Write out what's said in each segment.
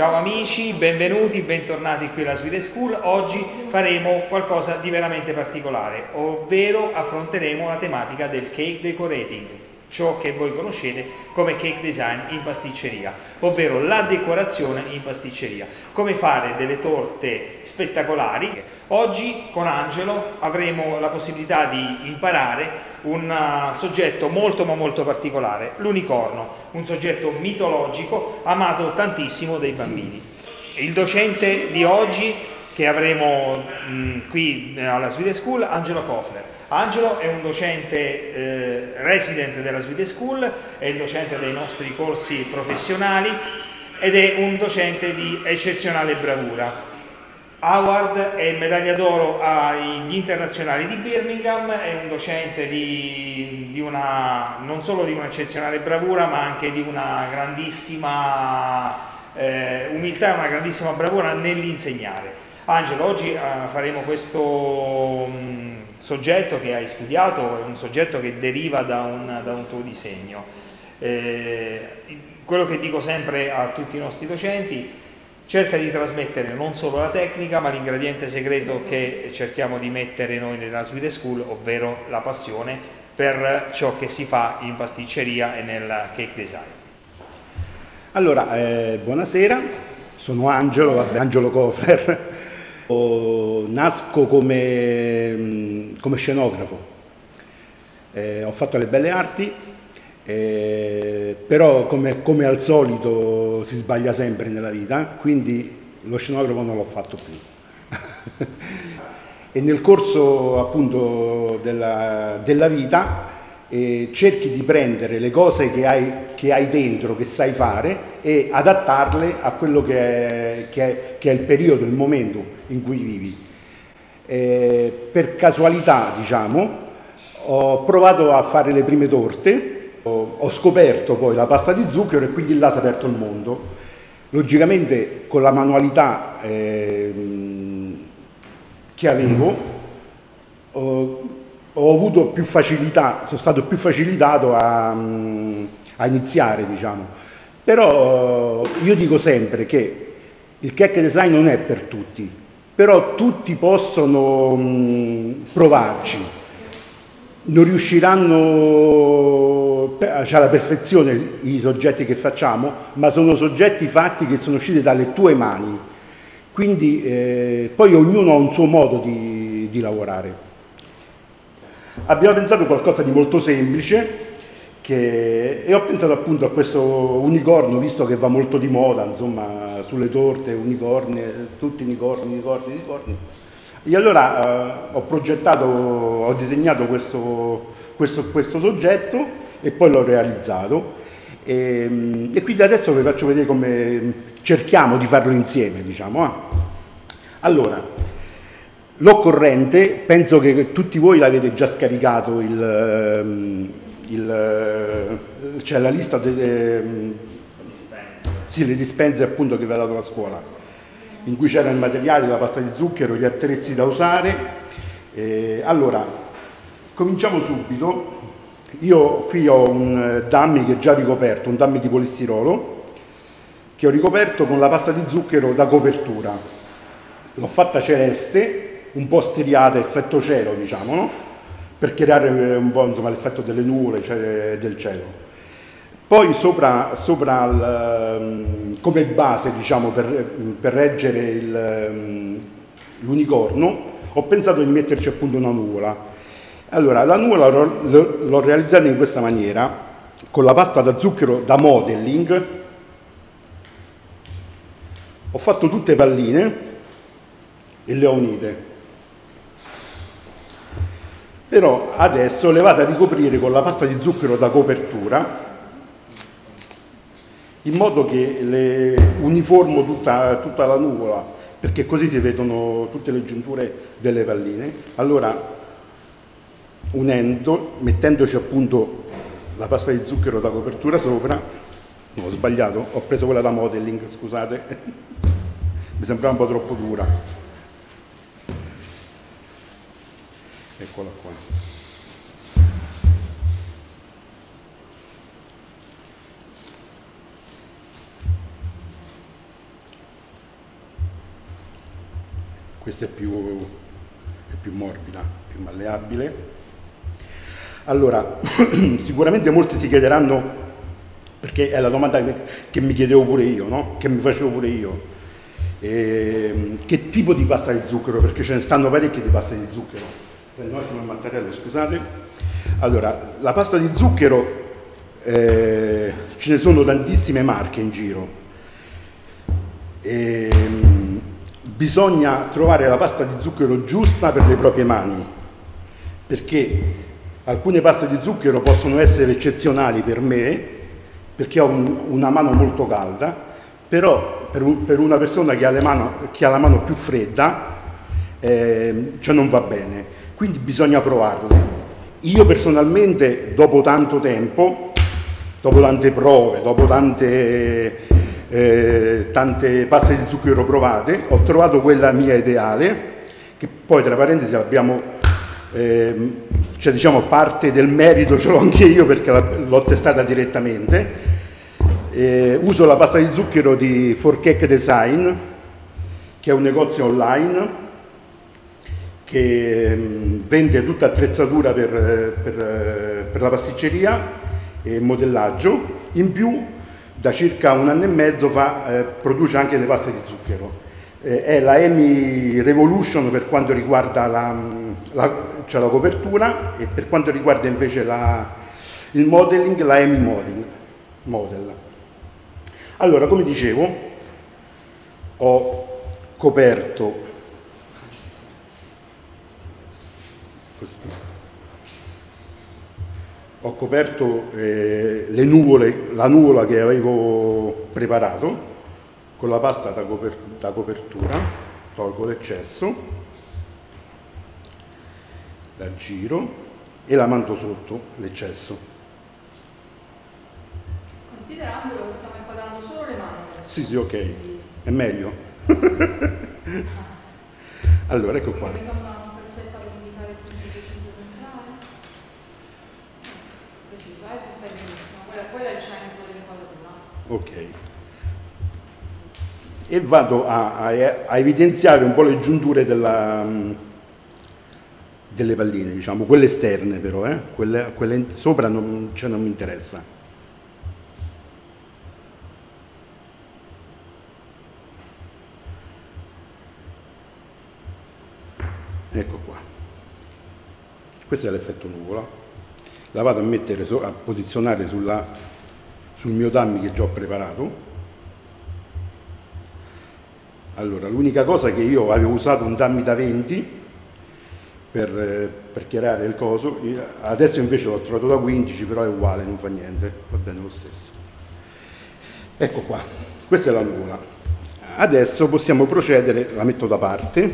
Ciao amici, benvenuti, bentornati qui alla Sweetest School. Oggi faremo qualcosa di veramente particolare, ovvero affronteremo la tematica del cake decorating, ciò che voi conoscete come cake design in pasticceria, ovvero la decorazione in pasticceria, come fare delle torte spettacolari. Oggi con Angelo avremo la possibilità di imparare un soggetto molto ma molto particolare, l'unicorno, un soggetto mitologico amato tantissimo dai bambini. Il docente di oggi che avremo qui alla Sweetest School, Angelo Kofler. Angelo è un docente resident della Sweetest School, è il docente dei nostri corsi professionali ed è un docente di eccezionale bravura. Award e medaglia d'oro agli internazionali di Birmingham, è un docente non solo di un'eccezionale bravura ma anche di una grandissima umiltà e una grandissima bravura nell'insegnare. Angelo, oggi faremo questo soggetto che hai studiato, è un soggetto che deriva da un tuo disegno. Quello che dico sempre a tutti i nostri docenti: cerca di trasmettere non solo la tecnica ma l'ingrediente segreto che cerchiamo di mettere noi nella Sweetest School, ovvero la passione per ciò che si fa in pasticceria e nel cake design. Allora, buonasera, sono Angelo, Angelo Kofler. Nasco come scenografo, ho fatto le belle arti. Però come al solito si sbaglia sempre nella vita, quindi lo scenografo non l'ho fatto più e nel corso appunto della vita cerchi di prendere le cose che hai dentro, che sai fare, e adattarle a quello che è il periodo, il momento in cui vivi. Per casualità, diciamo, ho provato a fare le prime torte. Ho scoperto poi la pasta di zucchero e quindi là si è aperto il mondo. Logicamente con la manualità che avevo ho avuto più facilità, sono stato più facilitato a iniziare, diciamo. Però io dico sempre che il cake design non è per tutti, però tutti possono provarci. Non riusciranno alla perfezione i soggetti che facciamo, ma sono soggetti fatti che sono usciti dalle tue mani, quindi poi ognuno ha un suo modo di lavorare. Abbiamo pensato a qualcosa di molto semplice e ho pensato appunto a questo unicorno, visto che va molto di moda, insomma, sulle torte, unicorni, tutti unicorni. E allora ho disegnato questo soggetto e poi l'ho realizzato e quindi adesso vi faccio vedere come cerchiamo di farlo insieme, diciamo. Allora, l'occorrente, penso che tutti voi l'avete già scaricato, cioè la lista delle dispense appunto che vi ha dato la scuola, in cui c'era il materiale, la pasta di zucchero, gli attrezzi da usare. Allora, cominciamo subito. Io qui ho un dummy che è già ricoperto, un dummy di polistirolo, che ho ricoperto con la pasta di zucchero da copertura. L'ho fatta celeste, un po' stiriata, effetto cielo, diciamo, no? Per creare un po', insomma, l'effetto delle nuvole, cioè del cielo. Poi sopra come base, diciamo, per reggere l'unicorno, ho pensato di metterci appunto una nuvola. Allora, la nuvola l'ho realizzata in questa maniera, con la pasta da zucchero da modeling. Ho fatto tutte palline e le ho unite. Però adesso le vado a ricoprire con la pasta di zucchero da copertura, in modo che le uniformo tutta la nuvola, perché così si vedono tutte le giunture delle palline. Allora, unendo, mettendoci appunto la pasta di zucchero da copertura sopra, no, ho sbagliato, ho preso quella da modeling, scusate, mi sembrava un po' troppo dura. Eccola qua. questa è più morbida, più malleabile. Allora, sicuramente molti si chiederanno, perché è la domanda che mi chiedevo pure io, no? Che mi facevo pure io, che tipo di pasta di zucchero, perché ce ne stanno parecchie di pasta di zucchero. Prendo un attimo il mattarello, scusate. Allora, la pasta di zucchero, ce ne sono tantissime marche in giro. Bisogna trovare la pasta di zucchero giusta per le proprie mani, perché alcune paste di zucchero possono essere eccezionali per me, perché ho una mano molto calda, però per una persona che ha, la mano più fredda, cioè non va bene, quindi bisogna provarle. Io personalmente, dopo tanto tempo, dopo tante prove, dopo tante paste di zucchero provate, ho trovato quella mia ideale, che poi tra parentesi abbiamo... cioè, diciamo, parte del merito ce l'ho anche io perché l'ho testata direttamente. Uso la pasta di zucchero di 4 Cake Design, che è un negozio online che vende tutta attrezzatura per la pasticceria e modellaggio. In più, da circa un anno e mezzo produce anche le paste di zucchero. È la EMI Revolution per quanto riguarda la copertura, e per quanto riguarda invece il modeling, la EMI model. Allora, come dicevo, ho coperto così. Ho coperto la nuvola che avevo preparato con la pasta da copertura, tolgo l'eccesso, la giro e la mando sotto l'eccesso. Considerandolo che stiamo inquadrando solo le mani. Sì, sì, ok, è meglio. Allora, ecco qua. Quello è il centro dell'inquadratura. Ok. E vado a evidenziare un po' le giunture delle palline, diciamo, quelle esterne però, quelle sopra non mi interessa. Ecco qua, questo è l'effetto nuvola, la vado a mettere, a posizionare sul mio dummy che già ho preparato. Allora, l'unica cosa che io avevo usato un dummy da 20 per chiarare il coso, adesso invece l'ho trovato da 15, però è uguale, non fa niente, va bene lo stesso. Ecco qua, questa è la nuvola. Adesso possiamo procedere, la metto da parte,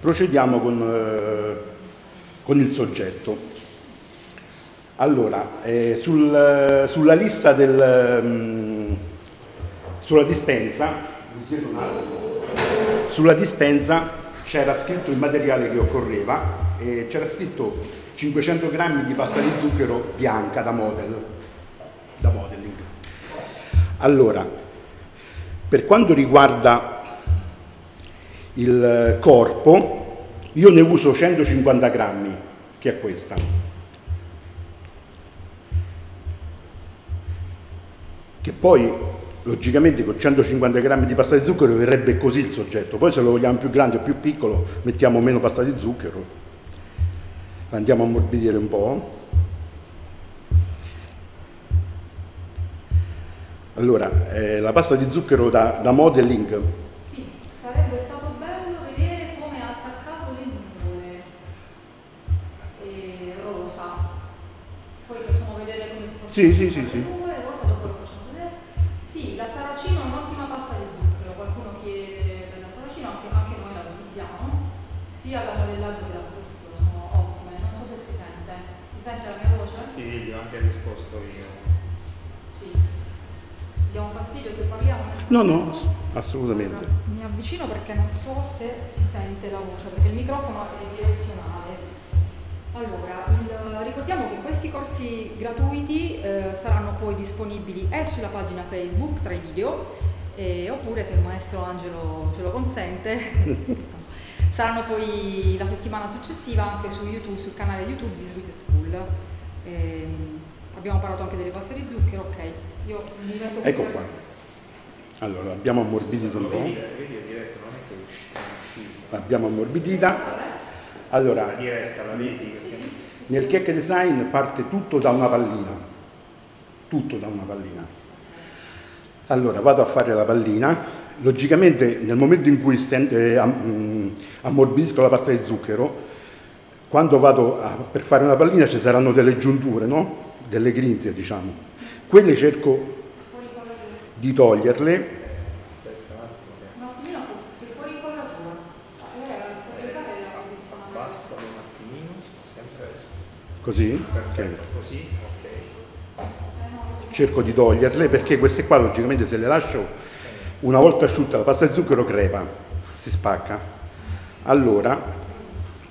procediamo con il soggetto. Allora, sulla lista sulla dispensa, mi siedo un attimo. Sulla dispensa c'era scritto il materiale che occorreva, e c'era scritto 500 grammi di pasta di zucchero bianca da modeling. Allora, per quanto riguarda il corpo, io ne uso 150 grammi, che è questa. Che poi... logicamente con 150 grammi di pasta di zucchero verrebbe così il soggetto, poi se lo vogliamo più grande o più piccolo mettiamo meno pasta di zucchero, andiamo a ammorbidire un po'. Allora, la pasta di zucchero da modeling. Sì, sarebbe stato bello vedere come ha attaccato le nuvole rosa, poi facciamo vedere come si può. Sì, sì, sì, sì. Sia da modellaggio che da tutto, sono ottime, non so se si sente. Si sente la mia voce? Sì, vi ho anche risposto io. Sì. Diamo fastidio se parliamo? No, no, assolutamente. Allora, mi avvicino perché non so se si sente la voce, perché il microfono è direzionale. Allora, ricordiamo che questi corsi gratuiti saranno poi disponibili sulla pagina Facebook tra i video, oppure se il maestro Angelo ce lo consente. Saranno poi la settimana successiva anche su YouTube, sul canale YouTube di Sweetest School. Abbiamo parlato anche delle paste di zucchero, ok. Io mi metto qui. Ecco qua. Allora, abbiamo ammorbidito un po'. Vedi, è diretto, non è che uscita. L'abbiamo ammorbidita. Allora, la diretta, la vedi? Sì, sì. Nel cake design parte tutto da una pallina. Tutto da una pallina. Allora, vado a fare la pallina. Logicamente nel momento in cui ammorbidisco la pasta di zucchero, quando vado per fare una pallina ci saranno delle giunture, no? Delle grinzie, diciamo. Quelle cerco di toglierle. Così? Okay. Cerco di toglierle perché queste qua logicamente se le lascio, una volta asciutta la pasta di zucchero crepa, si spacca. Allora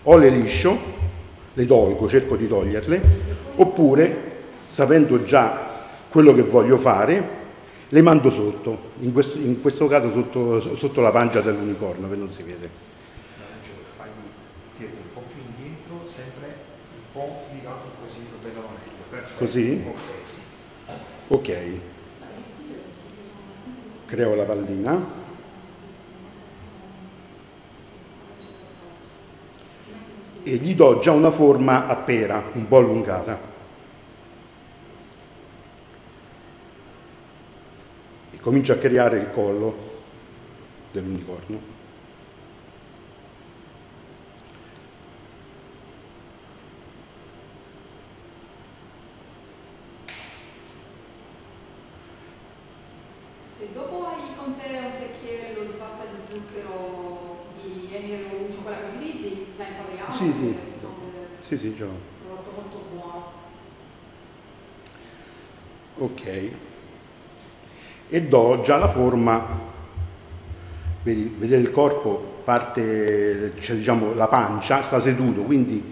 o le liscio, le tolgo, cerco di toglierle, oppure sapendo già quello che voglio fare le mando sotto, in questo caso sotto la pancia dell'unicorno che non si vede. Angelo, fai un po' più indietro, sempre un po' di lato così, lo vedono meglio. Perfetto. Così? Ok. Sì. Ok. Creo la pallina, e gli do già una forma a pera, un po' allungata. E comincio a creare il collo dell'unicorno. Se dopo hai con te un secchiello di pasta di zucchero di EMI Revolution, quella che utilizzi, la impariamo? Sì, sì. Sì, sì, già. Un prodotto molto buono. Ok. E do già la forma, vedi, vedete il corpo, parte, cioè, diciamo, la pancia, sta seduto, quindi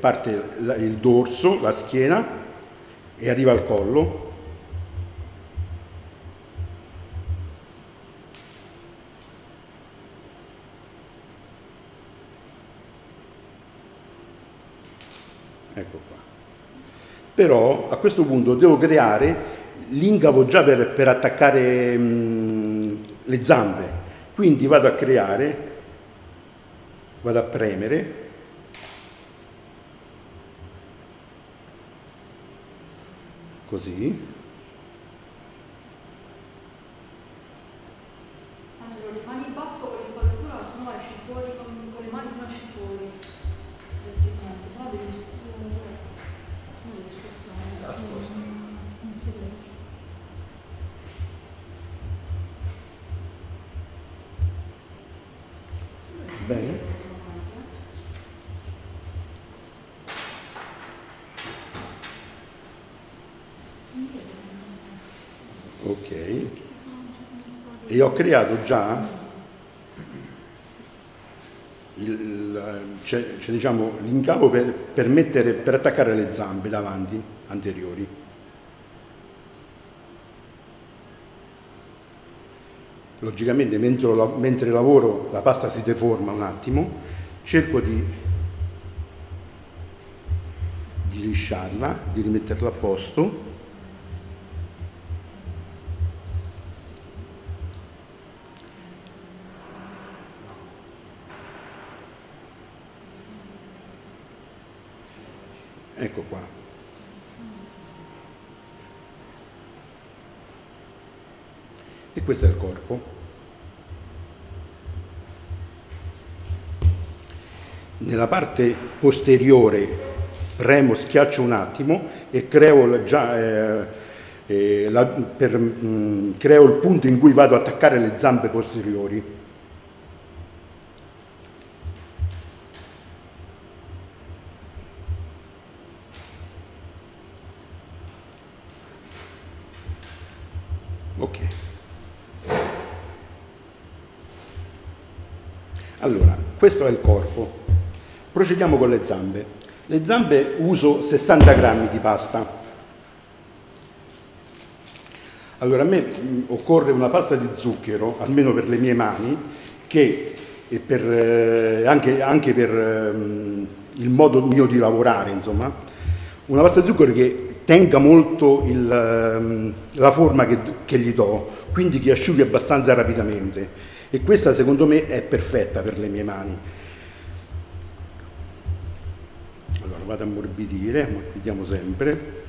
parte il dorso, la schiena e arriva al collo. Ecco qua. Però a questo punto devo creare l'ingavo già per attaccare le zampe, quindi vado a creare, vado a premere, così. Angelo, le mani in basso con l'inquadratura, se no esci fuori, con le mani se no esci fuori. Bene. Ok. E ho creato già diciamo, l'incavo per attaccare le zampe davanti, anteriori. Logicamente mentre lavoro la pasta si deforma un attimo, cerco di lisciarla, di rimetterla a posto. Ecco qua. E questo è il corpo. Nella parte posteriore premo, schiaccio un attimo e creo già creo il punto in cui vado ad attaccare le zampe posteriori. Ok. Allora, questo è il corpo. Procediamo con le zampe. Le zampe uso 60 grammi di pasta. Allora, a me occorre una pasta di zucchero, almeno per le mie mani, che e per, anche per il modo mio di lavorare, insomma. Una pasta di zucchero che tenga molto la forma che gli do, quindi che asciughi abbastanza rapidamente, e questa secondo me è perfetta per le mie mani. Allora vado a ammorbidire, ammorbidiamo sempre.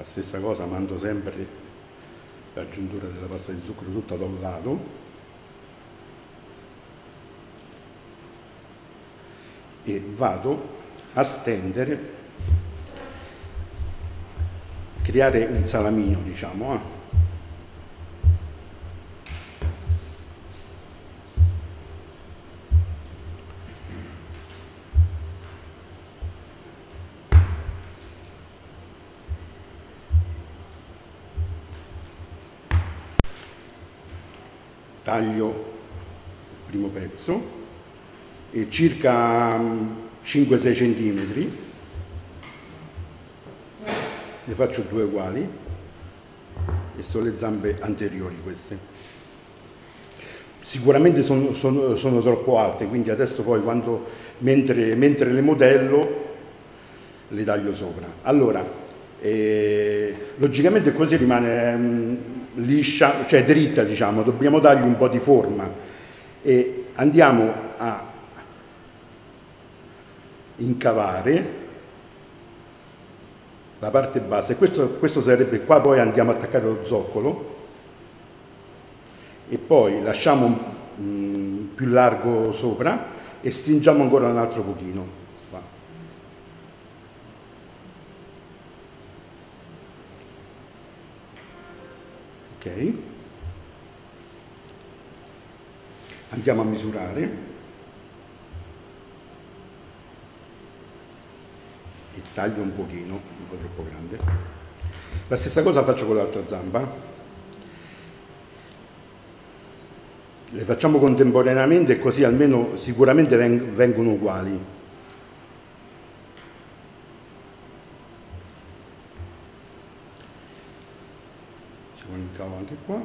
Stessa cosa, mando sempre la giuntura della pasta di zucchero tutta da un lato e vado a stendere, creare un salamino, diciamo, Taglio il primo pezzo e circa 5-6 cm, ne faccio due uguali e sono le zampe anteriori queste. Sicuramente sono troppo alte, quindi adesso poi mentre le modello le taglio sopra. Allora, logicamente così rimane liscia, cioè dritta, diciamo. Dobbiamo dargli un po' di forma e andiamo a incavare la parte bassa, e questo sarebbe qua. Poi andiamo a attaccare lo zoccolo e poi lasciamo più largo sopra e stringiamo ancora un altro pochino. Ok, andiamo a misurare e taglio un pochino, un po' troppo grande. La stessa cosa faccio con l'altra zampa, le facciamo contemporaneamente e così almeno sicuramente vengono uguali. Anche qua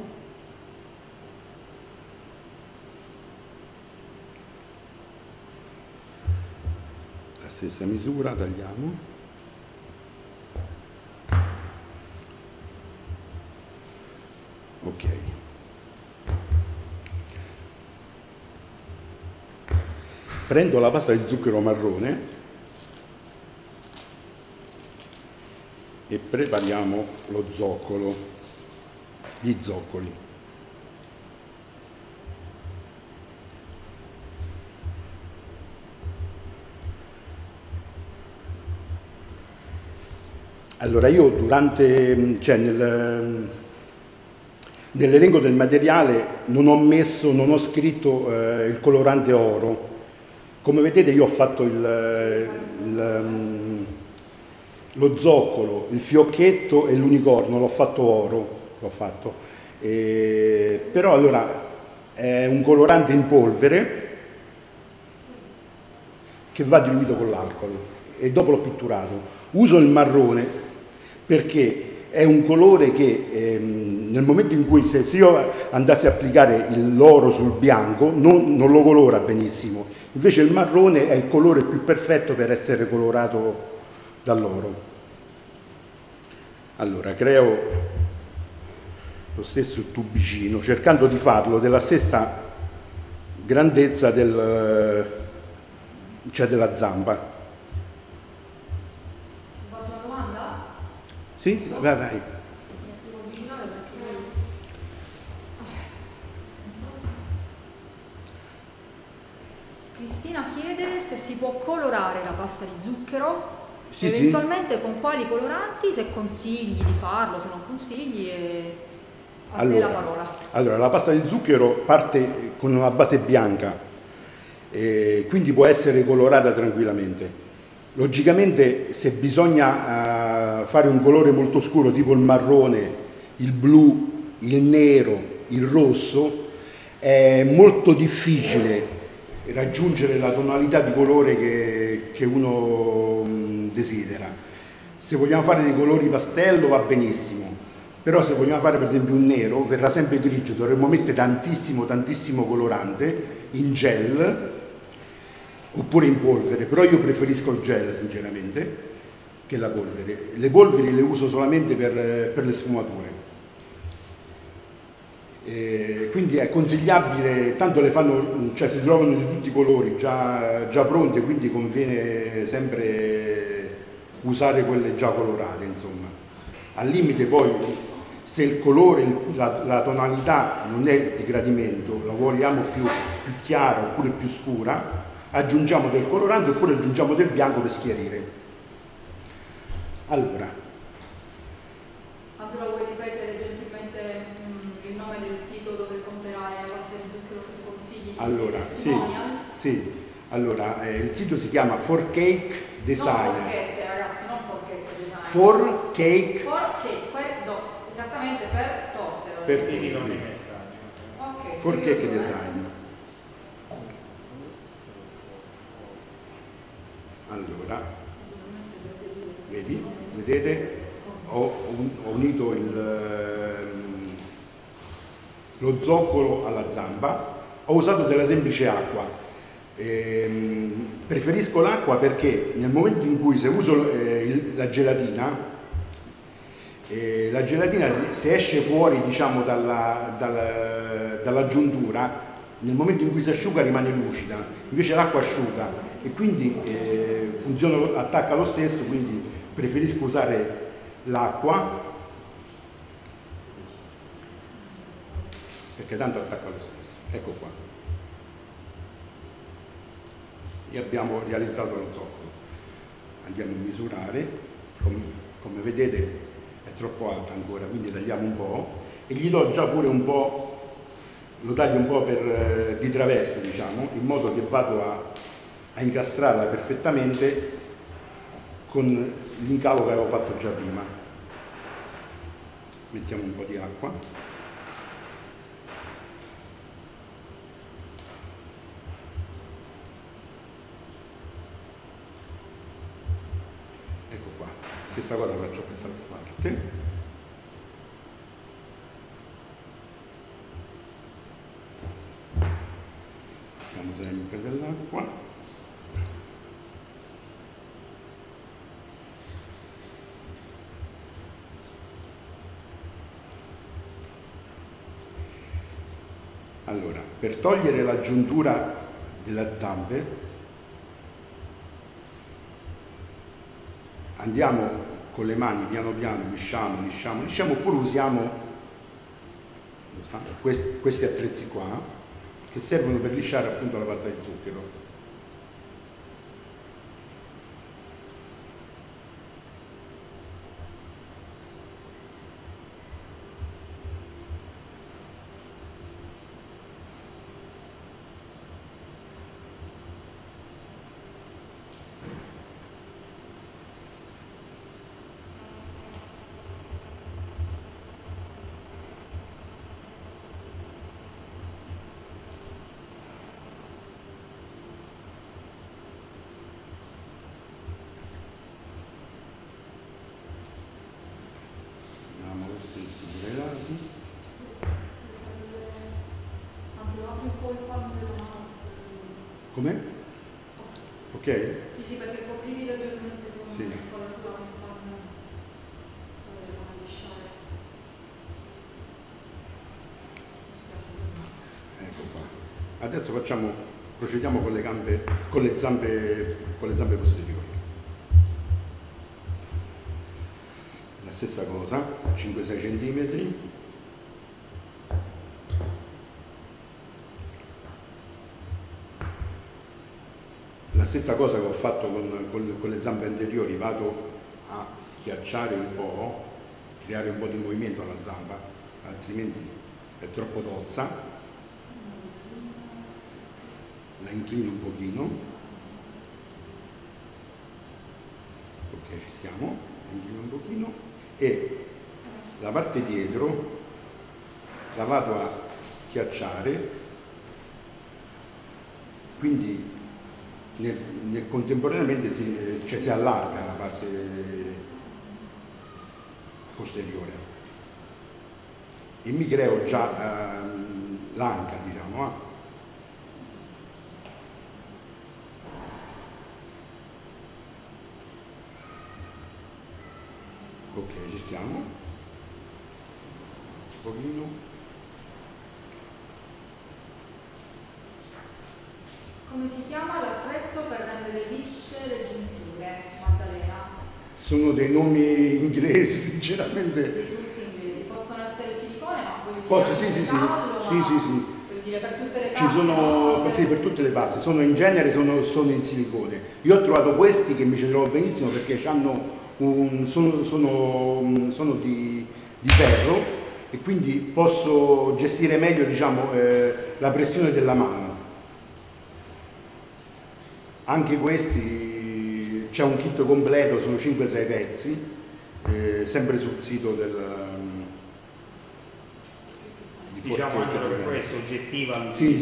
la stessa misura, tagliamo, ok. Prendo la pasta di zucchero marrone e prepariamo lo zoccolo, gli zoccoli. Allora io nell'elenco del materiale non ho scritto il colorante oro. Come vedete io ho fatto lo zoccolo, il fiocchetto e l'unicorno, l'ho fatto oro. Però allora è un colorante in polvere che va diluito con l'alcol e dopo l'ho pitturato. Uso il marrone perché è un colore che nel momento in cui se io andassi a applicare l'oro sul bianco non lo colora benissimo, invece il marrone è il colore più perfetto per essere colorato dall'oro. Allora creo lo stesso tubicino, cercando di farlo della stessa grandezza della zampa. Posso una domanda? Sì? Vai. Cristina chiede se si può colorare la pasta di zucchero. Sì, eventualmente sì. Con quali coloranti, se consigli di farlo, se non consigli. Allora, la pasta di zucchero parte con una base bianca, quindi può essere colorata tranquillamente. Logicamente, se bisogna fare un colore molto scuro, tipo il marrone, il blu, il nero, il rosso, è molto difficile raggiungere la tonalità di colore che uno desidera. Se vogliamo fare dei colori pastello va benissimo, però se vogliamo fare per esempio un nero verrà sempre grigio, dovremmo mettere tantissimo colorante in gel oppure in polvere, però io preferisco il gel sinceramente che la polvere. Le polveri le uso solamente per le sfumature. Quindi è consigliabile, tanto le fanno, cioè si trovano di tutti i colori già pronte, quindi conviene sempre usare quelle già colorate, insomma. Al limite poi, se il colore, la tonalità non è di gradimento, la vogliamo più chiara oppure più scura, aggiungiamo del colorante oppure aggiungiamo del bianco per schiarire. Allora, Angelo, vuoi ripetere gentilmente il nome del sito dove comprerai la pasta di zucchero che consigli? Allora, sì. Allora, il sito si chiama 4 Cake Design. Non forchette, ragazzi, non 4 Cake Design. 4 Cake. 4 Cake, no, esattamente per torte. Per dividere i messaggi. Ok. 4 Cake Design. Allora, vedete, ho unito lo zoccolo alla zamba, ho usato della semplice acqua. Preferisco l'acqua perché nel momento in cui se uso la gelatina se esce fuori, diciamo, dalla giuntura, nel momento in cui si asciuga rimane lucida, invece l'acqua asciuga e quindi funziona, attacca lo stesso, quindi preferisco usare l'acqua perché tanto attacca lo stesso. Ecco qua, e abbiamo realizzato lo zoccolo. Andiamo a misurare, come vedete è troppo alta ancora, quindi tagliamo un po' e gli do già pure un po', lo taglio un po' di traverso, diciamo, in modo che vado a incastrarla perfettamente con l'incavo che avevo fatto già prima. Mettiamo un po' di acqua. Ecco qua, stessa cosa faccio a questa parte. Sempre dell'acqua, allora per togliere la giuntura della zampe andiamo con le mani piano piano, lisciamo, oppure usiamo questi attrezzi qua che servono per lisciare appunto la pasta di zucchero. Come? Ok? Sì, perché coprivi leggermente con il coloratore per lisciare. Ecco qua. Adesso procediamo con le zampe posteriori. La stessa cosa, 5-6 cm. Stessa cosa che ho fatto con le zampe anteriori, vado a schiacciare un po', creare un po' di movimento alla zampa. altrimenti è troppo tozza, la inclino un pochino, ok, ci siamo, la inclino un pochino e la parte dietro la vado a schiacciare, quindi contemporaneamente si allarga la parte posteriore e mi creo già l'anca, diciamo, ok, ci stiamo un pochino. Come si chiama l'attrezzo per rendere lisce le giunture, Maddalena? Sono dei nomi inglesi, sinceramente. Dei tuzzi inglesi, possono essere silicone, ma voglio dire sì. Voglio dire, per tutte le case. Ci sono, sì, per tutte le basi, in genere sono in silicone. Io ho trovato questi che mi ci trovo benissimo perché sono di ferro e quindi posso gestire meglio, diciamo, la pressione della mano. Anche questi, c'è un kit completo, sono 5-6 pezzi, sempre sul sito di 4 Cake Design. Diciamo che poi è soggettiva. Sì.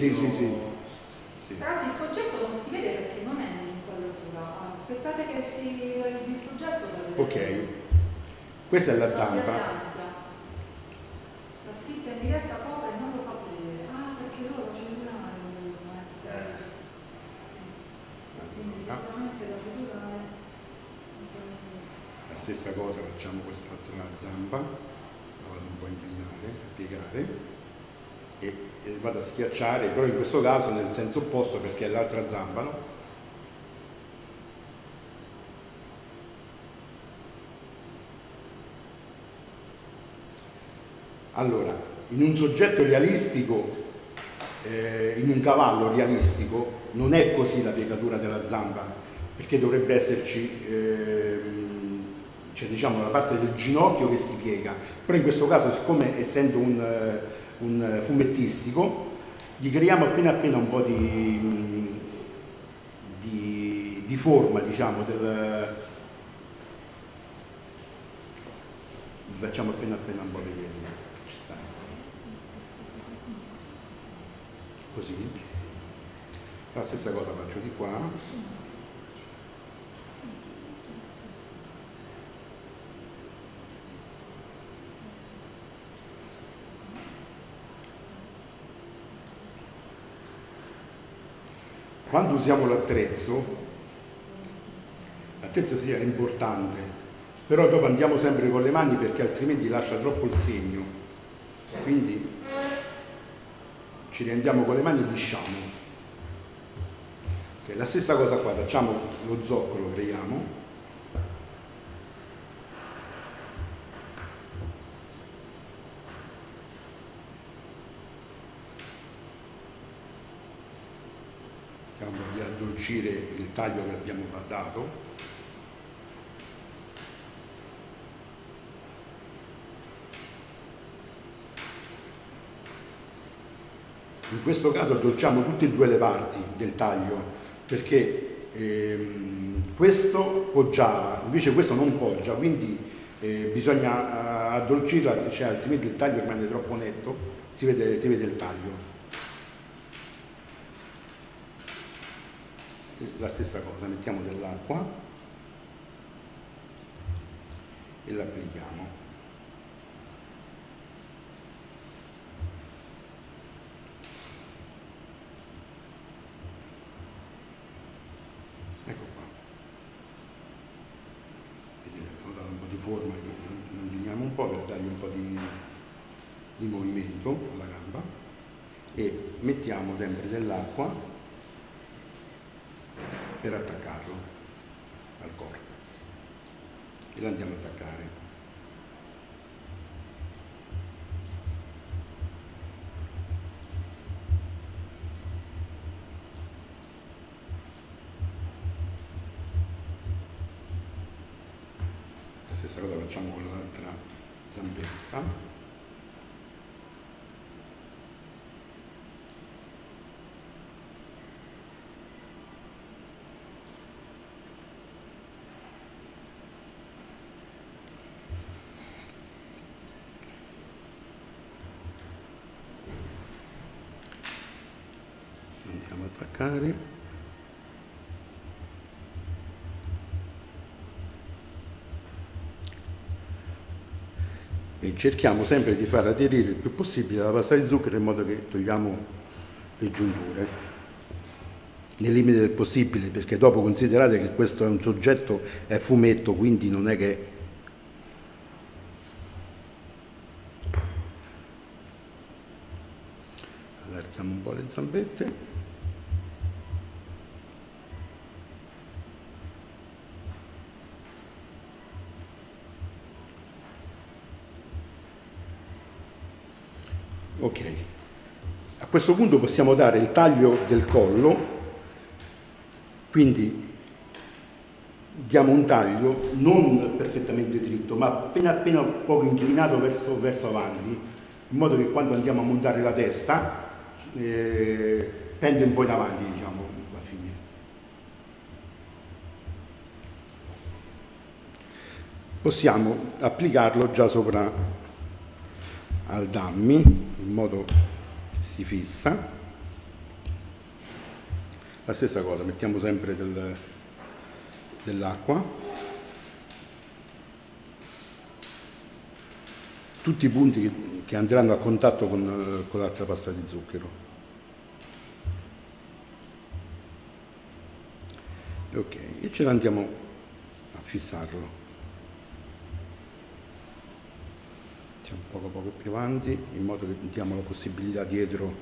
Ragazzi, il soggetto non si vede perché non è un'inquadratura. Aspettate che si realizzi il soggetto. Ok, questa è la zampa. La scritta in diretta copre e non lo fa vedere. Ah, perché loro ce ne hanno. La stessa cosa facciamo quest'altra zampa, la vado un po' a inclinare, a piegare e vado a schiacciare, però in questo caso nel senso opposto perché è l'altra zampa, no? Allora, in un soggetto realistico, in un cavallo realistico non è così la piegatura della zampa, perché dovrebbe esserci cioè, diciamo, la parte del ginocchio che si piega, però in questo caso, siccome essendo un fumettistico, gli creiamo appena un po' di forma, diciamo, facciamo appena un po' vedere. Così, la stessa cosa faccio di qua, quando usiamo l'attrezzo sia importante, però dopo andiamo sempre con le mani perché altrimenti lascia troppo il segno, quindi ci riandiamo con le mani e lisciamo. Okay, la stessa cosa qua, facciamo lo zoccolo, creiamo. Cerchiamo di addolcire il taglio che abbiamo dato. In questo caso addolciamo tutte e due le parti del taglio, perché questo poggiava, invece questo non poggia, quindi bisogna addolcirla, cioè, altrimenti il taglio rimane troppo netto, si vede il taglio. La stessa cosa, mettiamo dell'acqua e l'applichiamo. Ecco qua, vedete, abbiamo dato un po' di forma, lo inghiniamo un po' per dargli un po' di movimento alla gamba e mettiamo sempre dell'acqua per attaccarlo al corpo e lo andiamo a attaccare. Stessa cosa facciamo con l'altra zampetta, attaccare. E cerchiamo sempre di far aderire il più possibile la pasta di zucchero in modo che togliamo le giunture nel limite del possibile, perché dopo considerate che questo è un soggetto, è fumetto, quindi non è che allarghiamo un po' le zambette. Ok, a questo punto possiamo dare il taglio del collo, quindi diamo un taglio non perfettamente dritto ma appena un poco inclinato verso avanti, in modo che quando andiamo a montare la testa pende un po' in avanti, diciamo, a fine. Possiamo applicarlo già sopra al dummy in modo che si fissa. La stessa cosa, mettiamo sempre dell'acqua. Tutti i punti che andranno a contatto con l'altra pasta di zucchero. Ok, e ce ne andiamo a fissarlo. Poco più avanti, in modo che diamo la possibilità dietro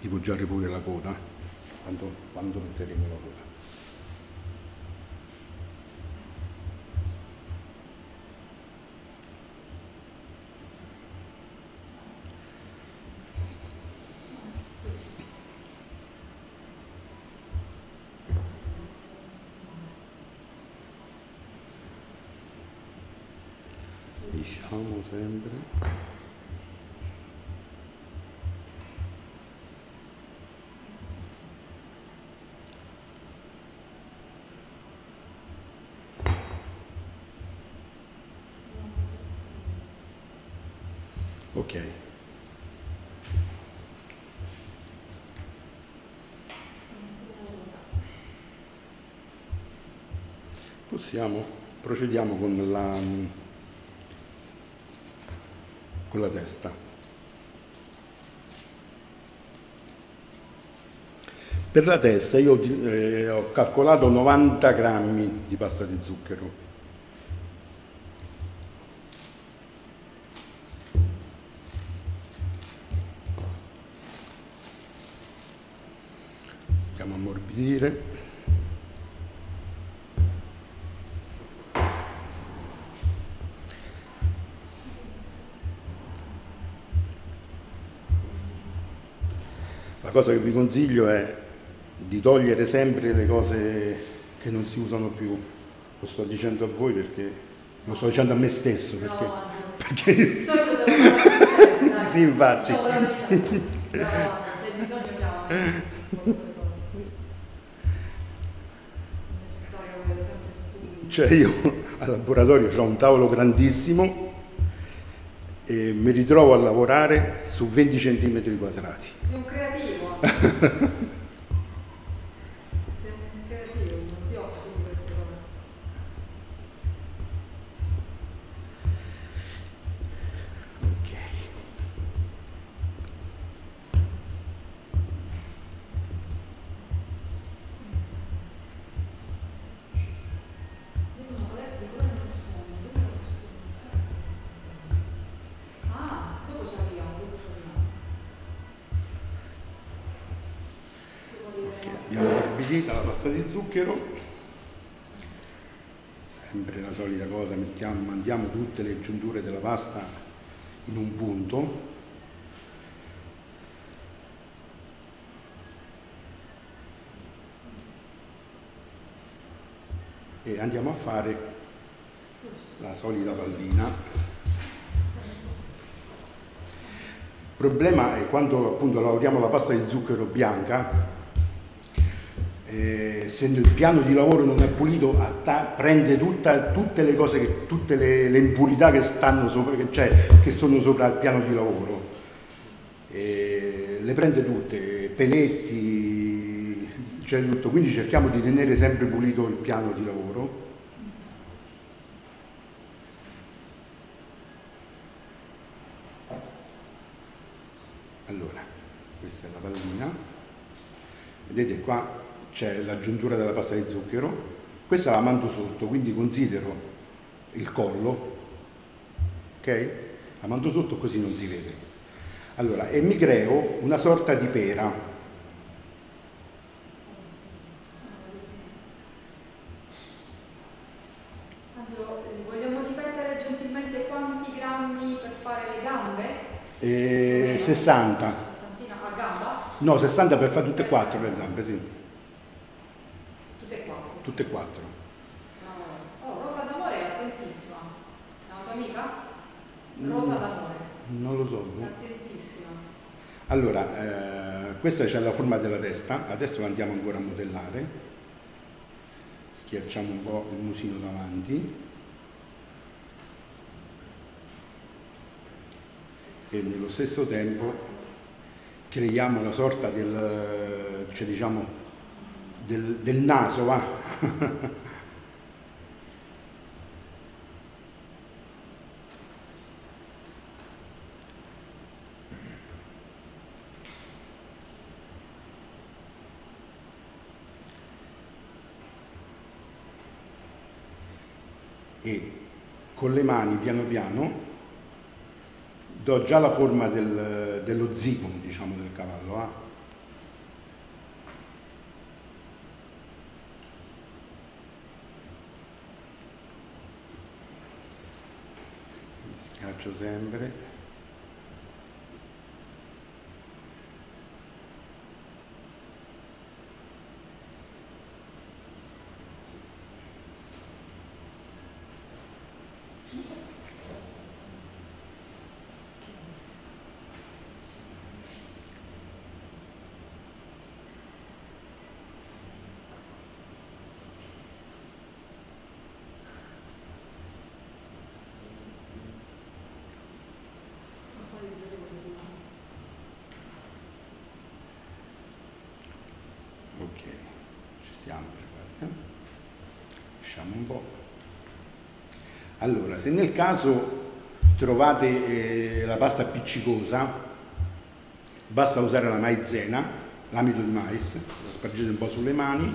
di poggiare pure la coda quando metteremo la coda. Lisciamo sempre. Ok. Procediamo con la testa. Per la testa io ho calcolato 90 grammi di pasta di zucchero. Andiamo a ammorbidire. La cosa che vi consiglio è di togliere sempre le cose che non si usano più. Lo sto dicendo a voi perché lo sto dicendo a me stesso, perché, no, perché... solito devo fare. Sì, infatti. No, se bisogno chiamo. Cioè io al laboratorio ho un tavolo grandissimo e mi ritrovo a lavorare su 20 cm quadrati. Sei un creativo. Sei un creativo, non ti occupi di queste cose. Ok. La pasta di zucchero, sempre la solita cosa, mandiamo tutte le giunture della pasta in un punto, e andiamo a fare la solita pallina. Il problema è quando appunto lavoriamo la pasta di zucchero bianca, essendo il piano di lavoro non è pulito, prende tutte le cose, tutte le impurità che stanno sopra, che sono sopra il piano di lavoro, le prende tutte, peletti, c'è tutto, quindi cerchiamo di tenere sempre pulito il piano di lavoro. Allora, questa è la pallina, vedete qua c'è l'aggiuntura della pasta di zucchero, questa la mando sotto, quindi considero il collo, ok? La mando sotto così non si vede. Allora, e mi creo una sorta di pera. Vogliamo ripetere gentilmente quanti grammi per fare le gambe? 60. 60 a gamba? No, 60 per fare tutte e quattro le zampe, sì. Tutte e quattro? Tutte e quattro. Oh, Rosa d'Amore è attentissima. È una tua amica? Rosa d'Amore. Non lo so. È attentissima. Allora, questa c'è la forma della testa, adesso la andiamo ancora a modellare. Schiacciamo un po' il musino davanti e nello stesso tempo creiamo una sorta del, cioè diciamo, del naso, va? E con le mani piano piano do già la forma dello zigomo, diciamo, del cavallo. Schiaccio sempre. Ok, ci siamo, guarda. Lasciamo un po'. Allora, se nel caso trovate la pasta appiccicosa, basta usare la maizena, l'amido di mais, lo spargete un po' sulle mani.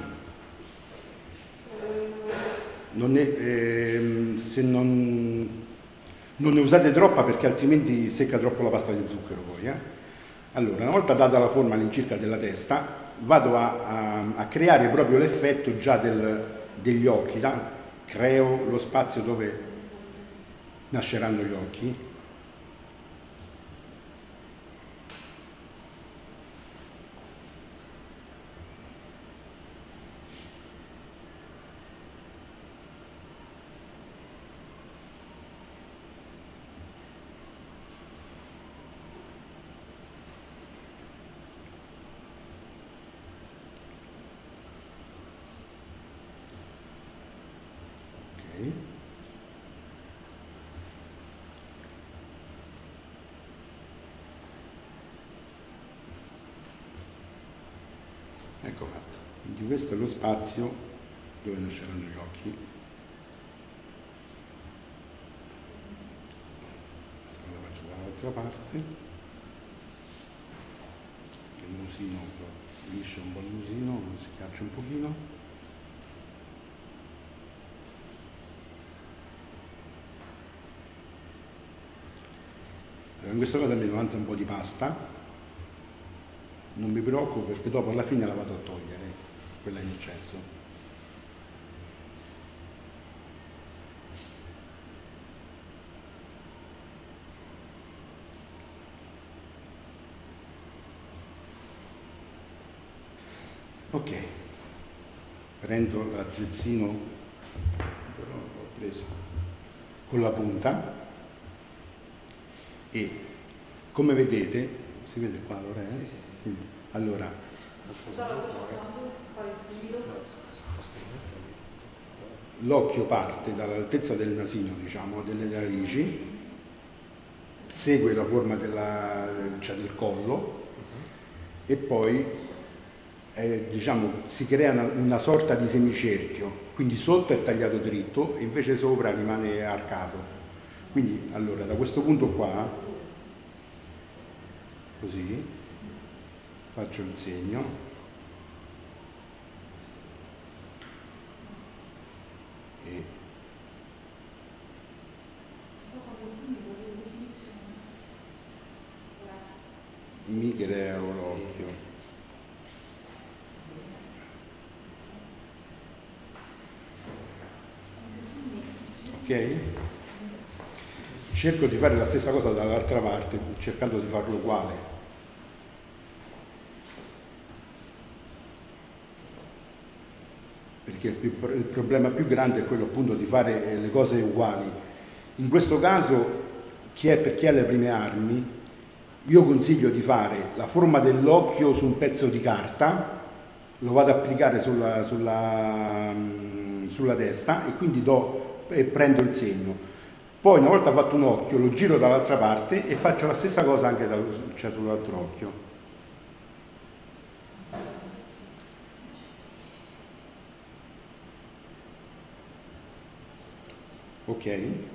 Non è, se non ne usate troppa, perché altrimenti secca troppo la pasta di zucchero poi. Allora, una volta data la forma all'incirca della testa, vado a creare proprio l'effetto già degli occhi, creo lo spazio dove nasceranno gli occhi. Ecco fatto, quindi questo è lo spazio dove nasceranno gli occhi. Adesso lo faccio dall'altra parte, il musino, liscio un po' il musino, lo schiaccio un pochino. Allora, in questo caso mi avanza un po' di pasta. Non mi preoccupo perché dopo alla fine la vado a togliere, quella in eccesso. Ok, prendo l'attrezzino, però l'ho preso con la punta e come vedete, si vede qua allora? Sì, sì. Allora, l'occhio parte dall'altezza del nasino, diciamo, delle narici, segue la forma del collo e poi diciamo, si crea una sorta di semicerchio, quindi sotto è tagliato dritto e invece sopra rimane arcato. Quindi allora da questo punto qua, così, faccio il segno e mi creo l'occhio. Ok? Cerco di fare la stessa cosa dall'altra parte, cercando di farlo uguale. Perché il problema più grande è quello appunto di fare le cose uguali. In questo caso, per chi ha le prime armi, io consiglio di fare la forma dell'occhio su un pezzo di carta, lo vado ad applicare sulla testa e quindi prendo il segno. Poi una volta fatto un occhio lo giro dall'altra parte e faccio la stessa cosa anche sull'altro occhio. Ok? Il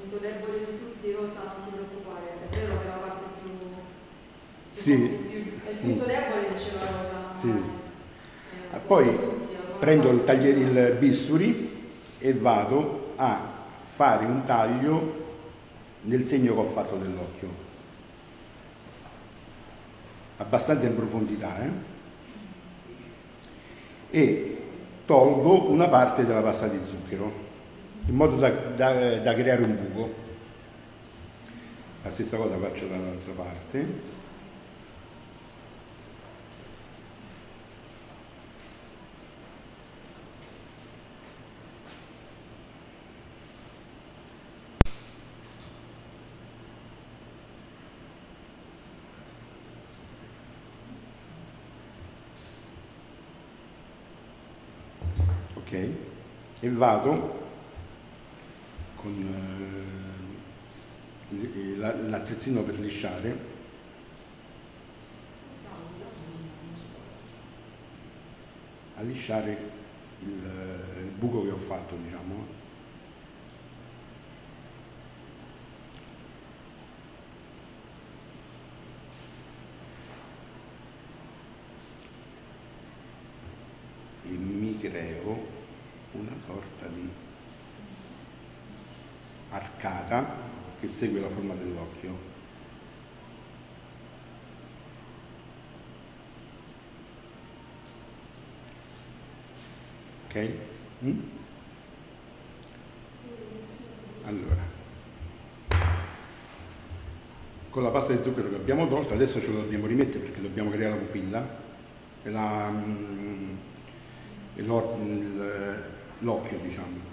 punto debole di tutti, Rosa, non ti preoccupare, è vero che la parte più... Sì. È il punto debole, diceva Rosa. Sì. Poi prendo il bisturi e vado a fare un taglio nel segno che ho fatto dell'occhio. Abbastanza in profondità, eh? E tolgo una parte della pasta di zucchero, in modo da creare un buco. La stessa cosa faccio dall'altra parte. Ok, e vado con l'attrezzino per lisciare a lisciare il buco che ho fatto, diciamo. E mi creo una sorta di arcata che segue la forma dell'occhio. Ok? Mm? Allora, con la pasta di zucchero che abbiamo tolto adesso ce lo dobbiamo rimettere, perché dobbiamo creare la pupilla e l'occhio, diciamo.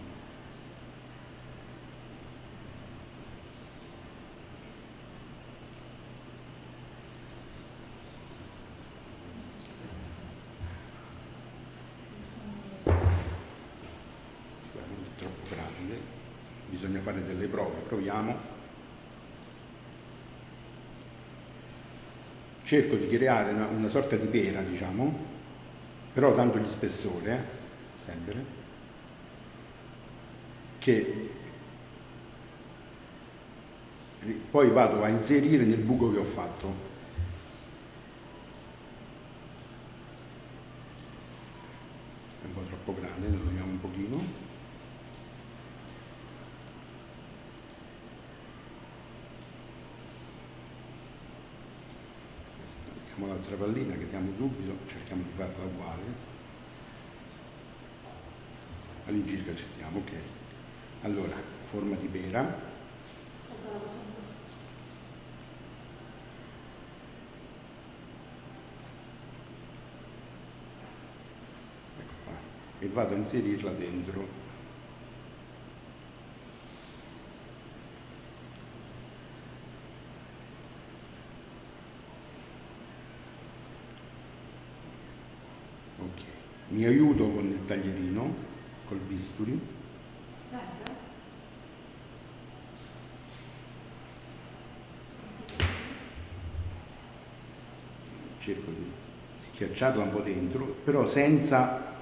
Bisogna fare delle prove, proviamo. Cerco di creare una sorta di pera, diciamo, però tanto di spessore, sempre, che poi vado a inserire nel buco che ho fatto. È un po' troppo grande, lo togliamo un pochino. L'altra pallina che diamo subito, cerchiamo di farla uguale, all'incirca ci siamo, ok. Allora, forma di pera, ecco qua, e vado a inserirla dentro. Mi aiuto con il taglierino, col bisturi. Certo. Cerco di schiacciarla un po' dentro, però senza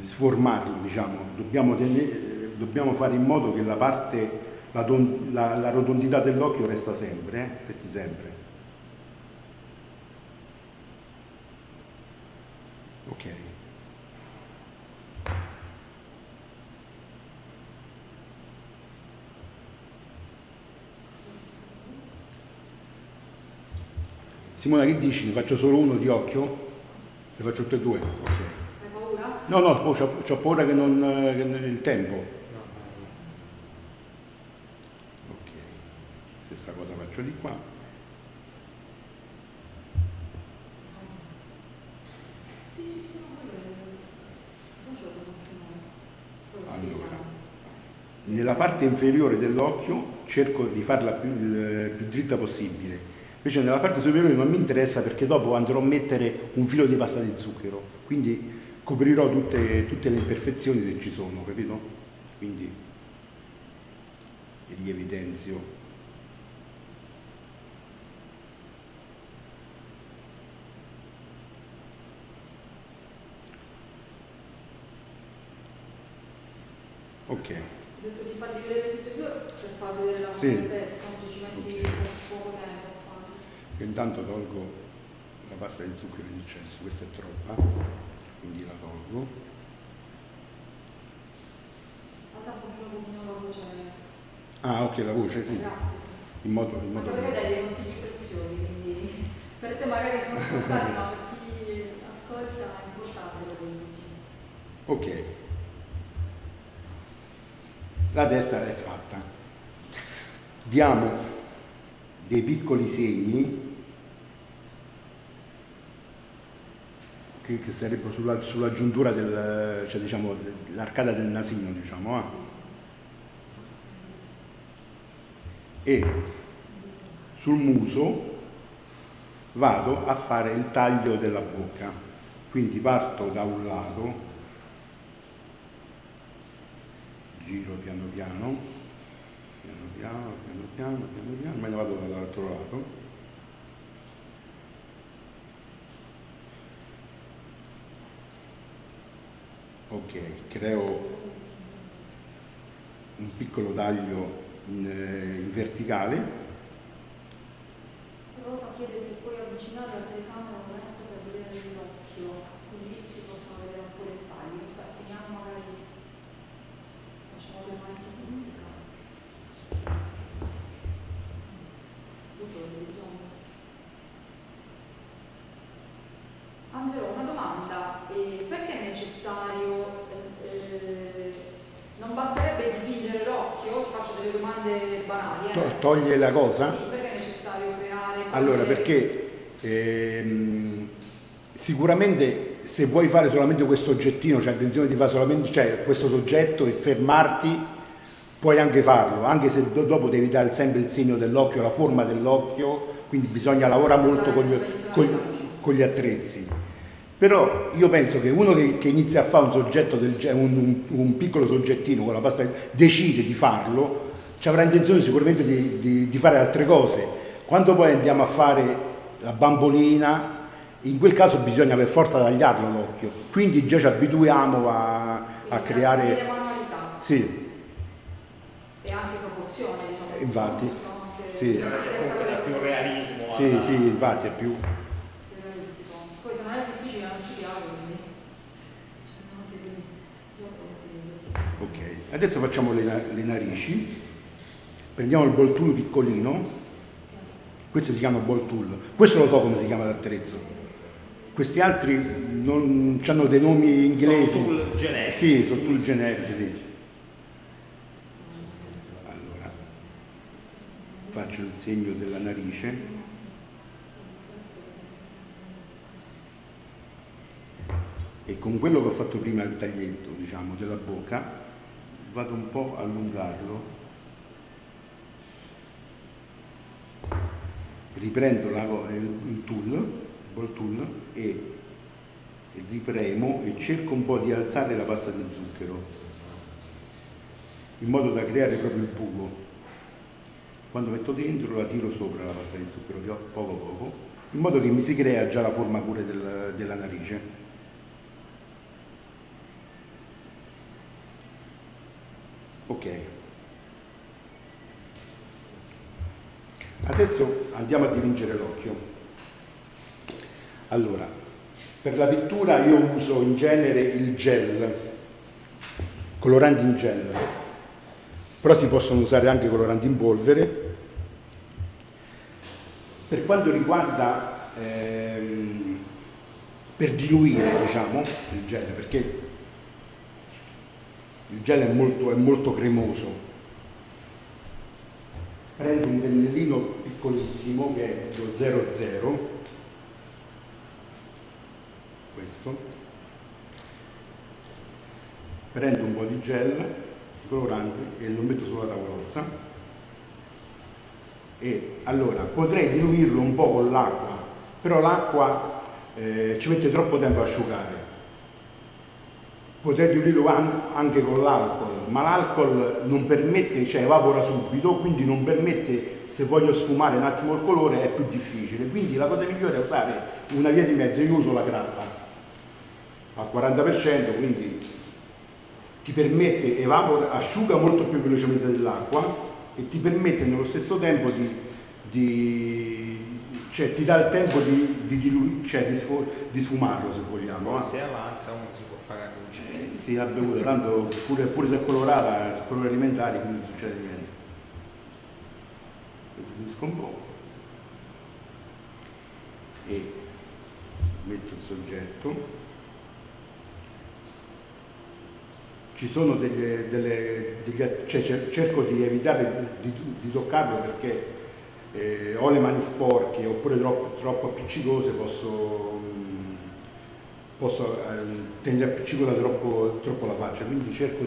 sformarlo, diciamo. Dobbiamo fare in modo che la parte, la rotondità dell'occhio resta sempre, resti sempre. Ok. Simona, che dici? Ne faccio solo uno di occhio? Ne faccio tutte e due? Ok. Hai paura? No, no, ho paura che non il tempo. No. Ok. Stessa cosa faccio di qua. Sì, sì, sì, no, allora, nella parte inferiore dell'occhio cerco di farla più dritta possibile. Invece nella parte superiore non mi interessa, perché dopo andrò a mettere un filo di pasta di zucchero, quindi coprirò tutte le imperfezioni se ci sono, capito? Quindi rievitenzio. Ok. Ho detto di farli vedere tutti e due per far vedere la pezza, quanto ci metti poco tempo. Intanto tolgo la pasta di zucchero in eccesso, questa è troppa, quindi la tolgo. Ah, ok, la voce, sì. Grazie, sì. In modo perché dai dei consigli preziosi, quindi per te magari sono ascoltati, ma per chi ascolta è importante, quindi. Ok. La testa è fatta. Diamo dei piccoli segni che sarebbero sulla giuntura del, cioè, diciamo, l'arcata del nasino, diciamo, e sul muso vado a fare il taglio della bocca, quindi parto da un lato, giro piano piano piano piano, me ne vado dall'altro lato, ok, creo un piccolo taglio in verticale. Rosa chiede se puoi avvicinare la telecamera un pezzo per vedere l'occhio, così si possono vedere un po' i tagli. Aspetta, finiamo, magari facciamo il maestro finisca. Angelo, una domanda, perché è necessario, non basterebbe dipingere l'occhio? Faccio delle domande banali. Toglie la cosa? Sì, perché è necessario creare? Allora, perché sicuramente se vuoi fare solamente questo oggettino, cioè attenzione di fare solamente questo soggetto e fermarti, puoi anche farlo, anche se dopo devi dare sempre il segno dell'occhio, la forma dell'occhio, quindi bisogna lavorare molto con gli attrezzi. Però io penso che uno che inizia a fare un soggetto del genere, un piccolo soggettino con la pasta, decide di farlo, ci avrà intenzione sicuramente di fare altre cose. Quando poi andiamo a fare la bambolina, in quel caso bisogna per forza tagliarlo l'occhio, quindi già ci abituiamo a creare... Sì. E anche proporzione, diciamo. Infatti, sì. Più realismo. Sì, alla... sì, infatti è più realistico. Poi se non è difficile non ci piace, quindi... Ok, adesso facciamo le narici. Prendiamo il ball tool piccolino. Questo si chiama ball tool. Questo lo so come si chiama l'attrezzo. Questi altri non hanno dei nomi inglesi. Sono tool generici. Sì, sono tool generici, sì. Faccio il segno della narice, e con quello che ho fatto prima, il taglietto, diciamo, della bocca, vado un po' a allungarlo, riprendo il ball tool e ripremo e cerco un po' di alzare la pasta di zucchero in modo da creare proprio il buco. Quando metto dentro la tiro sopra la pasta di zucchero, poco a poco, in modo che mi si crea già la forma pure della narice. Ok, adesso andiamo a dipingere l'occhio. Allora, per la pittura io uso in genere il gel, coloranti in gel, però si possono usare anche coloranti in polvere. Per quanto riguarda per diluire, diciamo, il gel, perché il gel è molto cremoso, prendo un pennellino piccolissimo che è lo 00, questo, prendo un po' di gel, di colorante, e lo metto sulla tavolozza. E allora potrei diluirlo un po' con l'acqua, però l'acqua ci mette troppo tempo a asciugare. Potrei diluirlo anche con l'alcol, ma l'alcol non permette, cioè evapora subito, quindi non permette, se voglio sfumare un attimo il colore è più difficile. Quindi la cosa migliore è usare una via di mezzo. Io uso la grappa al 40%, quindi ti permette, evapora, asciuga molto più velocemente dell'acqua e ti permette nello stesso tempo cioè ti dà il tempo di sfumarlo, se vogliamo. Ma se avanza uno si può fare anche un gel. Sì, la bevuta, tanto pure se è colorata, è colore alimentare, quindi non succede niente. Finisco un po' e metto il soggetto. Ci sono cioè cerco di evitare di toccarlo perché ho le mani sporche oppure troppo appiccicose, posso tenere appiccicata troppo la faccia, quindi cerco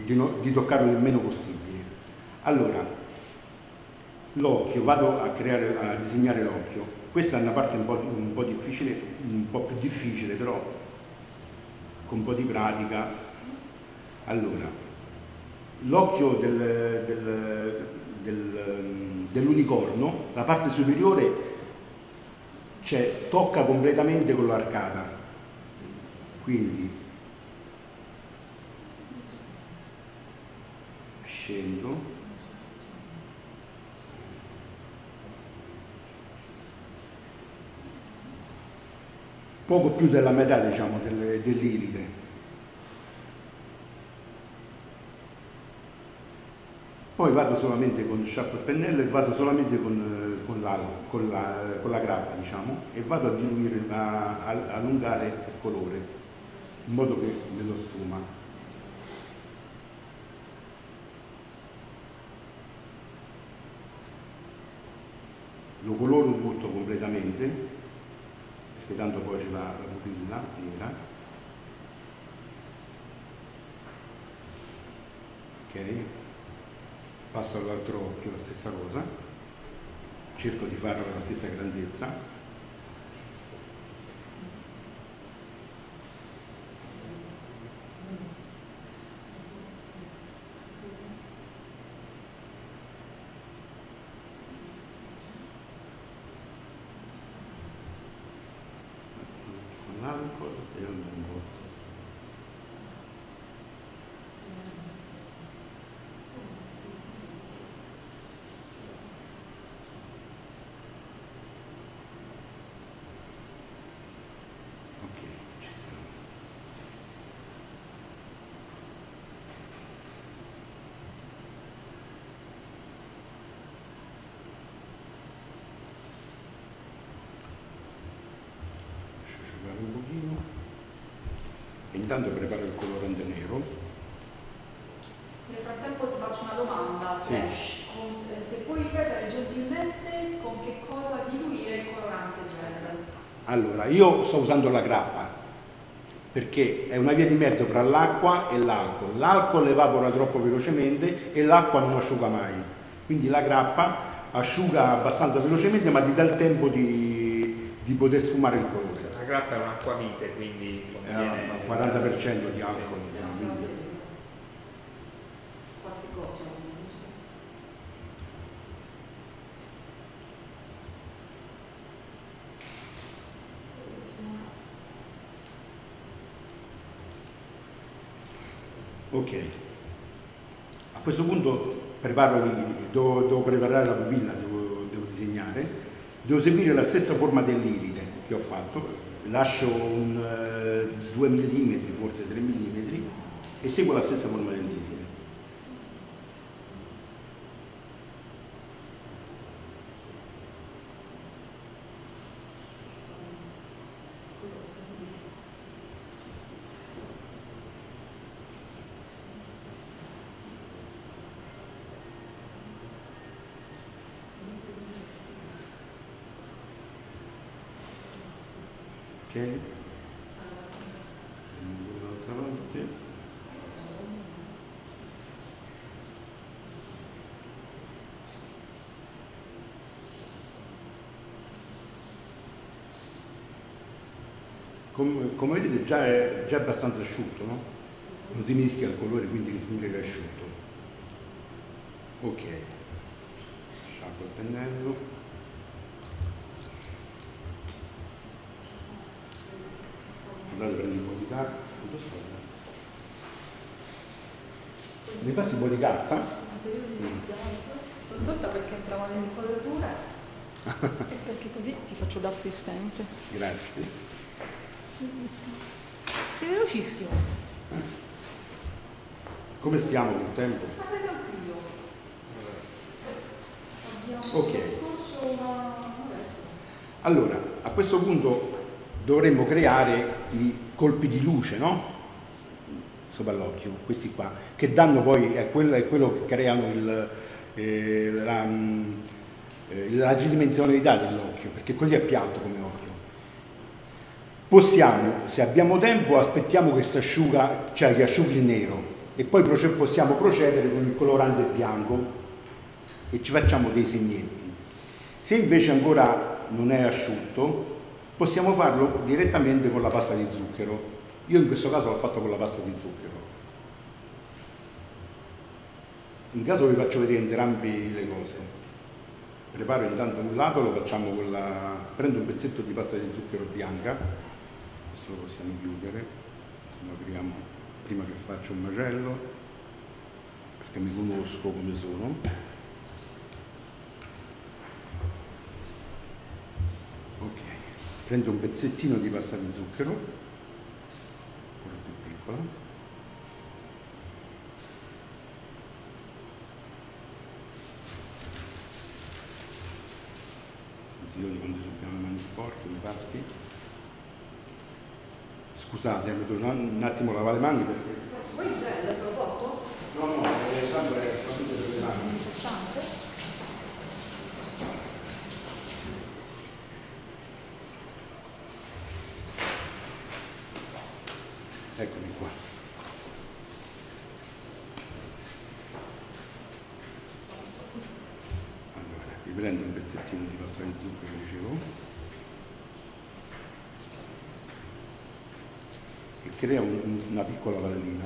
di toccarlo il meno possibile. Allora, l'occhio, vado a disegnare l'occhio. Questa è una parte un po' difficile, un po' più difficile, però con un po' di pratica. Allora, l'occhio dell'unicorno, la parte superiore, cioè, tocca completamente con l'arcata, quindi scendo. Poco più della metà, diciamo, dell'iride. Poi vado solamente con sciarpa e pennello e vado solamente con la grappa, diciamo, e vado a diluire, a allungare il colore in modo che me lo sfuma. Lo coloro tutto completamente, che tanto poi c'è la pupilla nera. Ok, passo all'altro occhio, la stessa cosa, cerco di farlo alla stessa grandezza. Intanto preparo il colorante nero. Nel frattempo ti faccio una domanda, sì. Flash, se puoi ripetere gentilmente con che cosa diluire il colorante gel? Allora, io sto usando la grappa perché è una via di mezzo fra l'acqua e l'alcol. L'alcol evapora troppo velocemente e l'acqua non asciuga mai, quindi la grappa asciuga abbastanza velocemente ma ti dà il tempo di poter sfumare il colore. La grappa è un'acquavite, quindi contiene 40% di alcol. Ok, a questo punto preparo, devo preparare la pupilla, devo disegnare, devo seguire la stessa forma dell'iride che ho fatto, lascio 2 mm, forse 3 mm, e seguo la stessa forma dell'iride. Ok, dall'altra parte. Come vedete già è abbastanza asciutto, no? Non si mischia il colore, quindi significa che è asciutto. Ok, sciacquo il pennello. Prendo un po' di carta, mi passi un po' di carta? L'ho tolta perché entrava nell'inquadratura e perché così ti faccio da assistente. Grazie. Sei velocissimo. Come stiamo col tempo? Ok. Allora, a questo punto dovremmo creare i colpi di luce, no? Sopra l'occhio, questi qua, che danno poi, è quello che creano la tridimensionalità dell'occhio, perché così è piatto come occhio. Possiamo, se abbiamo tempo, aspettiamo che si asciuga, cioè che asciughi il nero, e poi possiamo procedere con il colorante bianco e ci facciamo dei segnetti. Se invece ancora non è asciutto, possiamo farlo direttamente con la pasta di zucchero. Io in questo caso l'ho fatto con la pasta di zucchero. In caso vi faccio vedere entrambi le cose. Preparo intanto un lato, lo facciamo con la... Prendo un pezzetto di pasta di zucchero bianca. Questo lo possiamo chiudere. Lo apriamo prima che faccio un macello, perché mi conosco come sono. Prendo un pezzettino di pasta di zucchero, ancora più piccola, attenzione quando abbiamo le mani sporche, infatti. Scusate, mi devo un attimo lavare le mani perché... Voi già l'avete fatto? No, tanto è fatto per le mani. Eccomi qua. Allora, vi prendo un pezzettino di pasta di zucchero, dicevo, e creo una piccola pallina,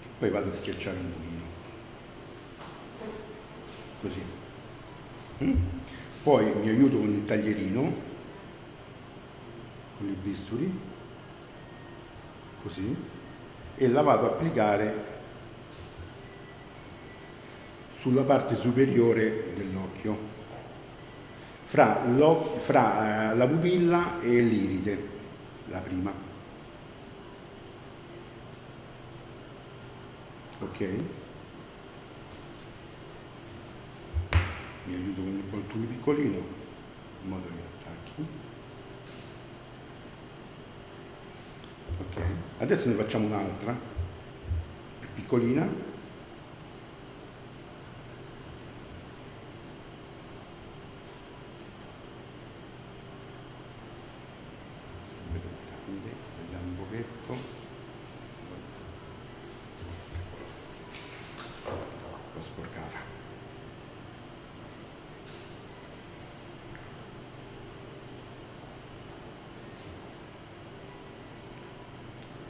che poi vado a schiacciare un pochino. Così. Poi mi aiuto con il taglierino, con i bisturi, così, e la vado a applicare sulla parte superiore dell'occhio, fra la pupilla e l'iride, la prima. Ok? Mi aiuto con il bottone piccolino, in modo che attacchi. Ok, adesso ne facciamo un'altra, più piccolina, vediamo un pochetto, l'ho sporcata,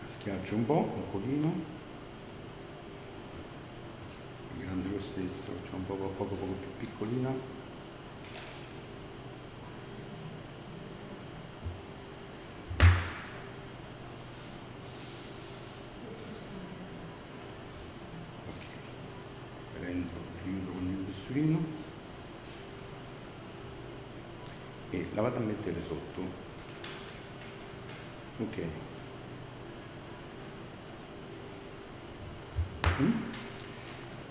schiaccio un pochino, grande lo stesso, faccio un poco più piccolina, la vado a mettere sotto, ok.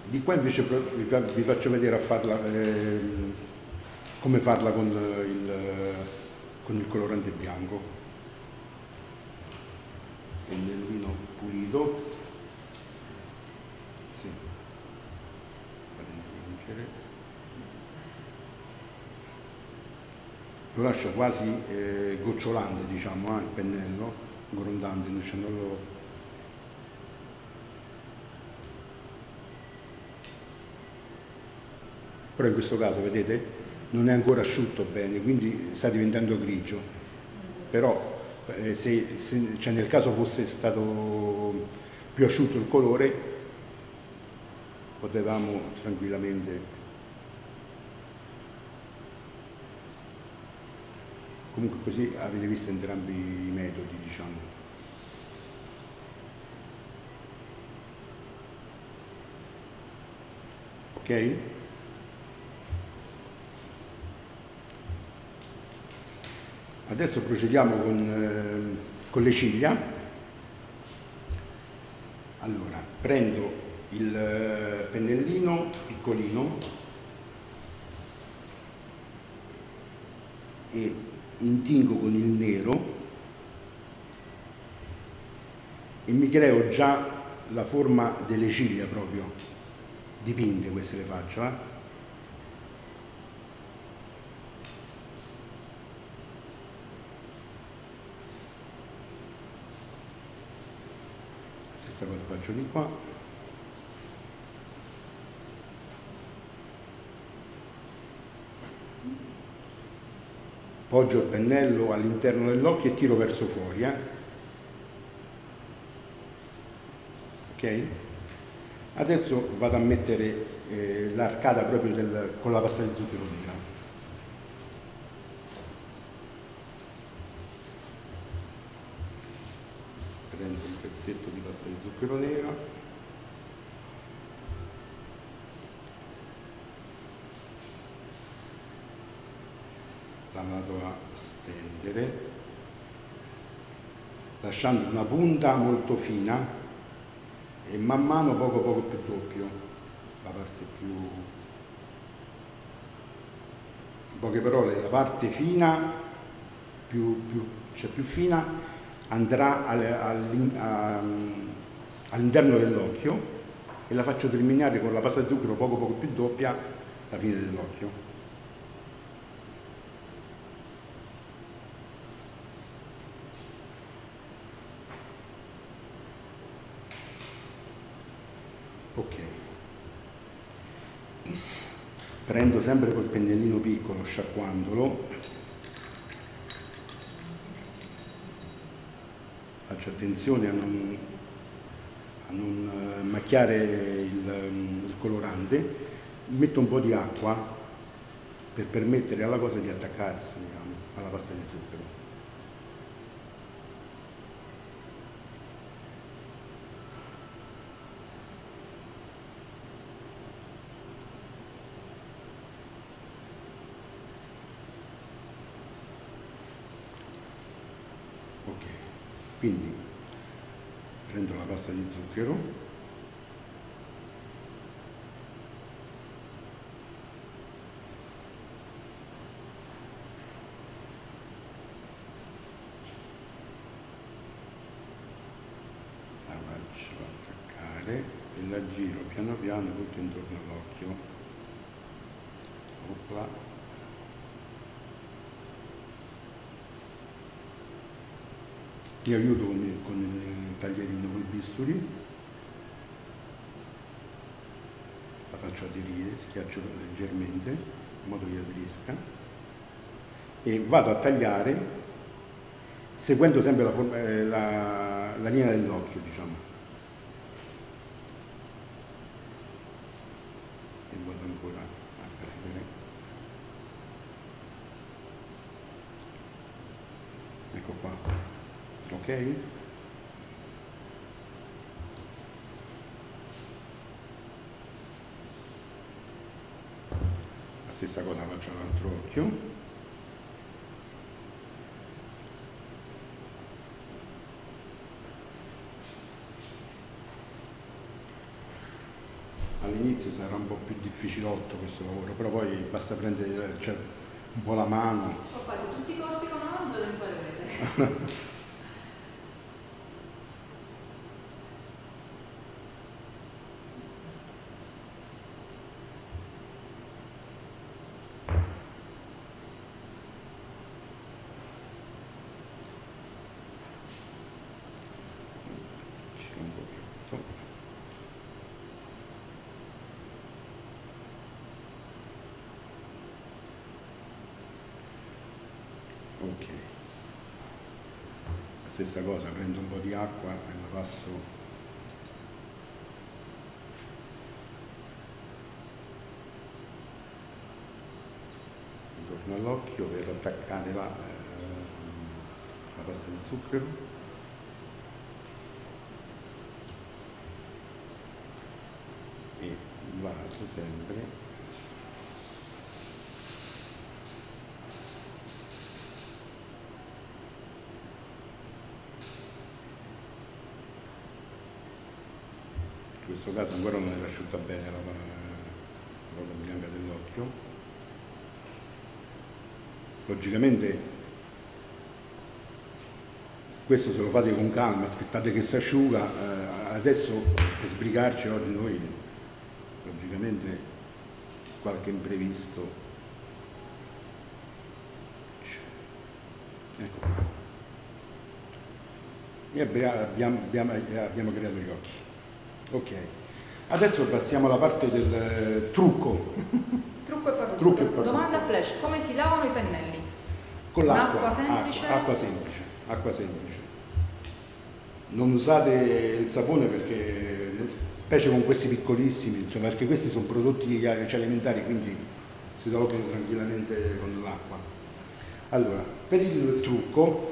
Di qua invece vi faccio vedere a farla, come farla con il colorante bianco, pennellino pulito, sì. Lo lascio quasi gocciolante, diciamo, il pennello, grondante, lasciandolo. Però in questo caso, vedete, non è ancora asciutto bene, quindi sta diventando grigio. Però se cioè nel caso fosse stato più asciutto il colore, potevamo tranquillamente. Comunque così avete visto entrambi i metodi, diciamo. Ok? Adesso procediamo con le ciglia. Allora, prendo il pennellino piccolino e intingo con il nero e mi creo già la forma delle ciglia proprio, dipinte queste le faccio, eh? Stessa cosa faccio di qua, poggio il pennello all'interno dell'occhio e tiro verso fuori, ok? Adesso vado a mettere l'arcata proprio con la pasta di zucchero nera. Prendo un pezzetto di pasta di zucchero nera, la vado a stendere, lasciando una punta molto fina e man mano poco a poco più doppio, la parte più, in poche parole, la parte fina, cioè più fina, andrà all'interno dell'occhio e la faccio terminare con la pasta di zucchero poco più doppia alla fine dell'occhio. Ok, prendo sempre col pennellino piccolo, sciacquandolo. Faccio attenzione a non macchiare il colorante, metto un po' di acqua per permettere alla cosa di attaccarsi, diciamo, alla pasta di zucchero. Ok. Quindi prendo la pasta di zucchero, la faccio attaccare e la giro piano piano tutto intorno all'occhio. Opla. Li aiuto con il taglierino, col bisturi, la faccio aderire, schiaccio leggermente in modo che aderisca e vado a tagliare seguendo sempre la linea dell'occhio, diciamo. E vado ancora a prendere. Ecco qua. Ok? La stessa cosa faccio all'altro occhio, all'inizio sarà un po' più difficilotto questo lavoro, però poi basta prendere un po' la mano. Ho fatto tutti i corsi con Angelo e imparerete. Ok, la stessa cosa, prendo un po' di acqua e la passo. Intorno all'occhio per attaccare la pasta di zucchero. E vado sempre. In questo caso ancora non era asciutta bene la cosa bianca dell'occhio. Logicamente questo se lo fate con calma, aspettate che si asciuga. Adesso per sbrigarci oggi noi logicamente qualche imprevisto c'è. Ecco qua. E abbiamo creato gli occhi. Ok, adesso passiamo alla parte del trucco. Trucco e parrucco. Domanda flash, come si lavano i pennelli? Con l'acqua semplice? Acqua semplice. Non usate il sapone perché, specie con questi piccolissimi, cioè perché questi sono prodotti alimentari, quindi si tolgono tranquillamente con l'acqua. Allora, per il trucco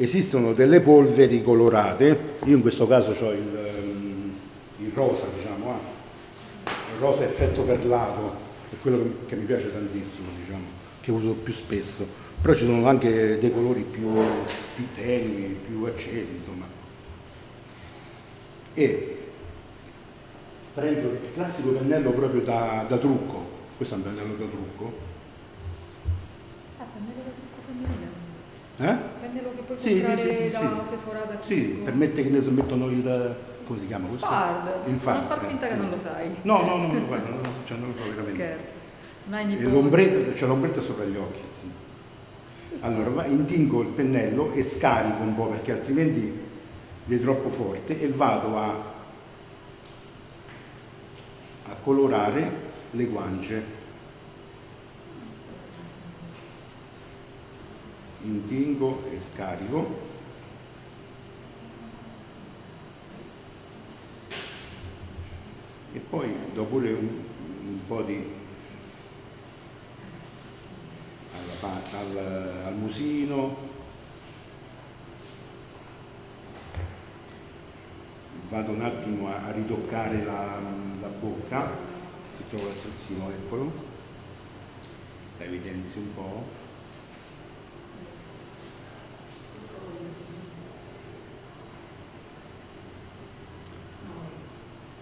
esistono delle polveri colorate, io in questo caso ho il rosa, diciamo, il rosa effetto perlato, è quello che mi piace tantissimo, diciamo, che uso più spesso, però ci sono anche dei colori più tenui, più accesi, insomma. E prendo il classico pennello proprio da trucco, questo è un pennello da trucco. Ah, pennello da trucco femminile? Eh? Sì, da Sephora. Sì, permette che ne mettono il... come si chiama questo? Fard. Il fard. Non far finta che non lo sai. No, guarda, cioè non lo so veramente. Scherzo. L'ombretto, cioè l'ombretto sopra gli occhi. Sì. Allora, intingo il pennello e scarico un po' perché altrimenti è troppo forte e vado a colorare le guance. Intingo e scarico e poi do pure un po' di al musino, vado un attimo a ritoccare la bocca, se trovo il terzino, eccolo, la evidenzio un po'.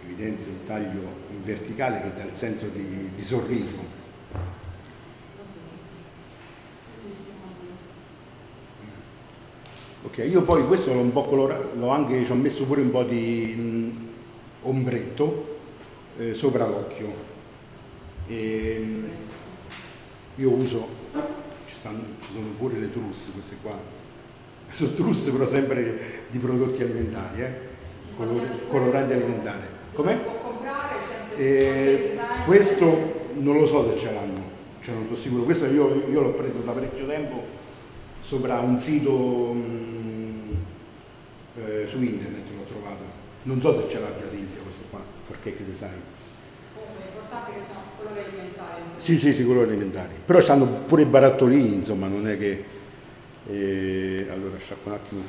Evidenzio il taglio in verticale che dà il senso di sorriso. Ok, io poi questo l'ho un po' colorato, ci ho messo pure un po' di ombretto sopra l'occhio. Io uso, ci sono pure le trusse, queste qua, sono trusse però sempre di prodotti alimentari, coloranti alimentari. Com'è? Questo non lo so se ce l'hanno, cioè non sono sicuro, questo io l'ho preso da parecchio tempo sopra un sito su internet, l'ho trovato, non so se ce l'ha a Brasilia questo qua, 4 Cake Design. L'importante è che sono colori alimentari. Sì, colori alimentari, però stanno pure i barattolini, insomma, non è che... allora asciugo un attimo il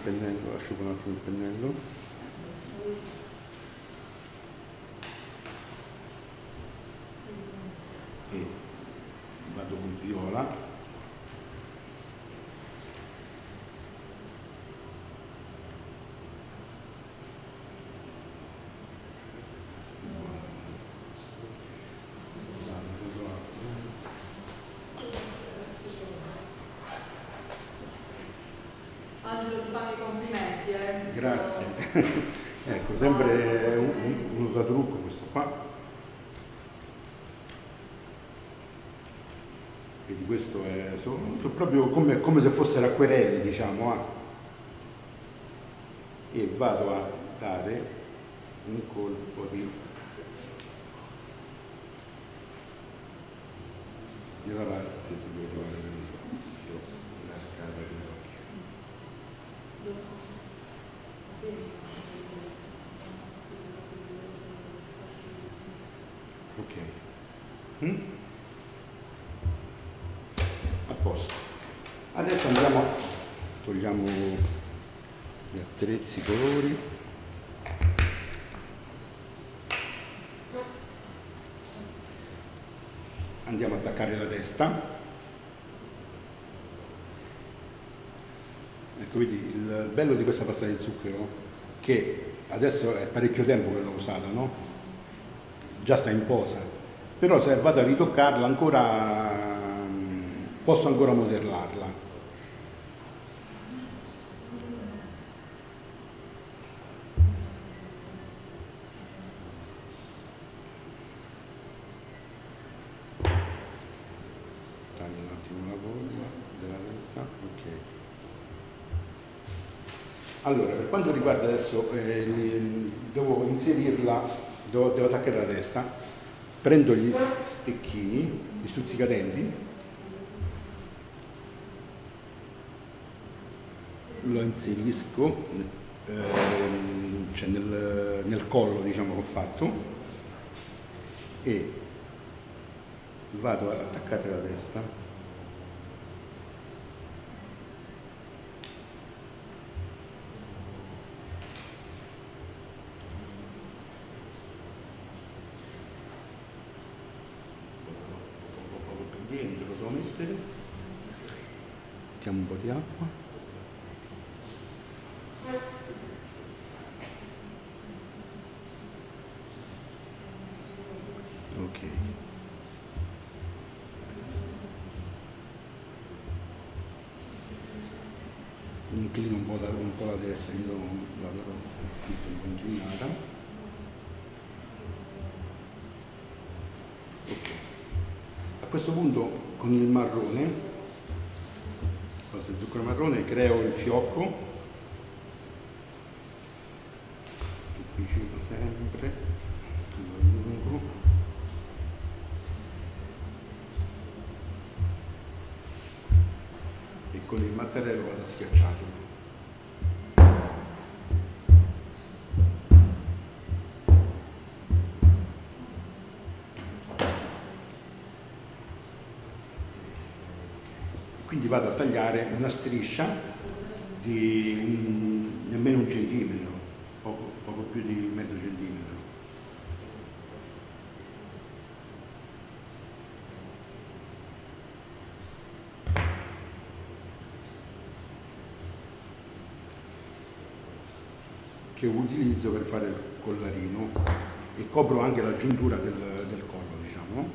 pennello. E vado con viola Angelo, ti fanno i complimenti. Grazie. Ecco, sempre un usatrucco questo qua. Quindi questo è proprio come se fosse l'acquerelli, diciamo, e vado a dare un colpo della parte superiore dell'occhio, la scala dell'occhio. Ok. A posto. Adesso andiamo, togliamo gli attrezzi, i colori. Andiamo ad attaccare la testa. Ecco, vedi, il bello di questa pasta di zucchero, che adesso è parecchio tempo che l'ho usata, no? Già sta in posa, però se vado a ritoccarla ancora posso ancora modellarla. Taglio un attimo la forma della testa, ok. Allora, per quanto riguarda adesso, devo inserirla, devo attaccare la testa, prendo gli stecchini, gli stuzzicadenti, lo inserisco cioè nel collo, diciamo, che ho fatto, e vado ad attaccare la testa. Dentro devo mettere, mettiamo un po' di acqua. Inclino un po' la testa, io la darò in continuata. Ok, a questo punto con il marrone, questo è il zucchero marrone, creo il fiocco, appiccico sempre, lo allungo. Con il mattarello vado a schiacciarlo. Quindi vado a tagliare una striscia di nemmeno un centimetro, poco più di mezzo centimetro. Che utilizzo per fare il collarino, e copro anche la giuntura del collo, diciamo.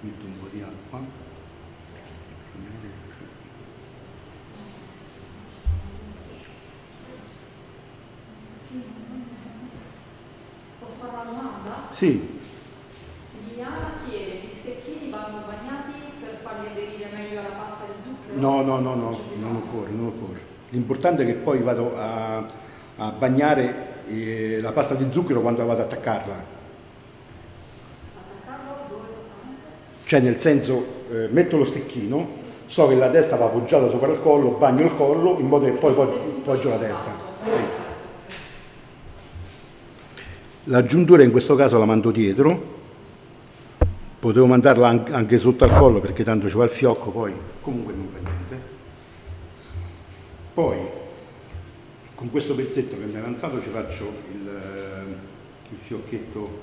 Metto un po' di acqua, posso fare una domanda? Sì. Diana chiede: gli stecchini vanno bagnati per farli aderire meglio alla pasta di zucchero? No, non occorre. L'importante è che poi vado a bagnare la pasta di zucchero quando vado ad attaccarla. Attaccarlo dove esattamente? Cioè, nel senso, metto lo stecchino, so che la testa va appoggiata sopra il collo, bagno il collo in modo che poi poggio la testa. Sì. La giuntura in questo caso la mando dietro, potevo mandarla anche sotto al collo perché tanto ci va il fiocco, poi comunque non fa niente. Poi con questo pezzetto che mi è avanzato ci faccio il fiocchetto,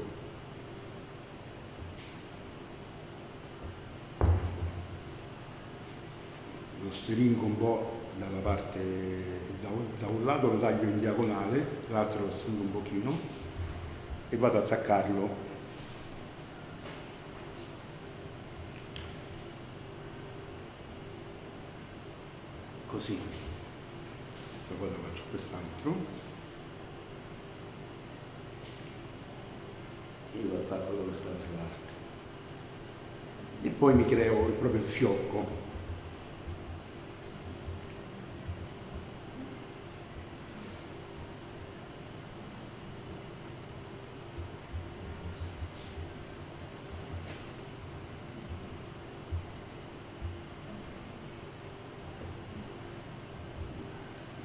lo stringo un po' dalla parte, da un lato lo taglio in diagonale, l'altro lo stringo un pochino e vado ad attaccarlo. Così. questo, poi faccio quest'altro. Io attacco da quest'altra parte. E poi mi creo il proprio fiocco.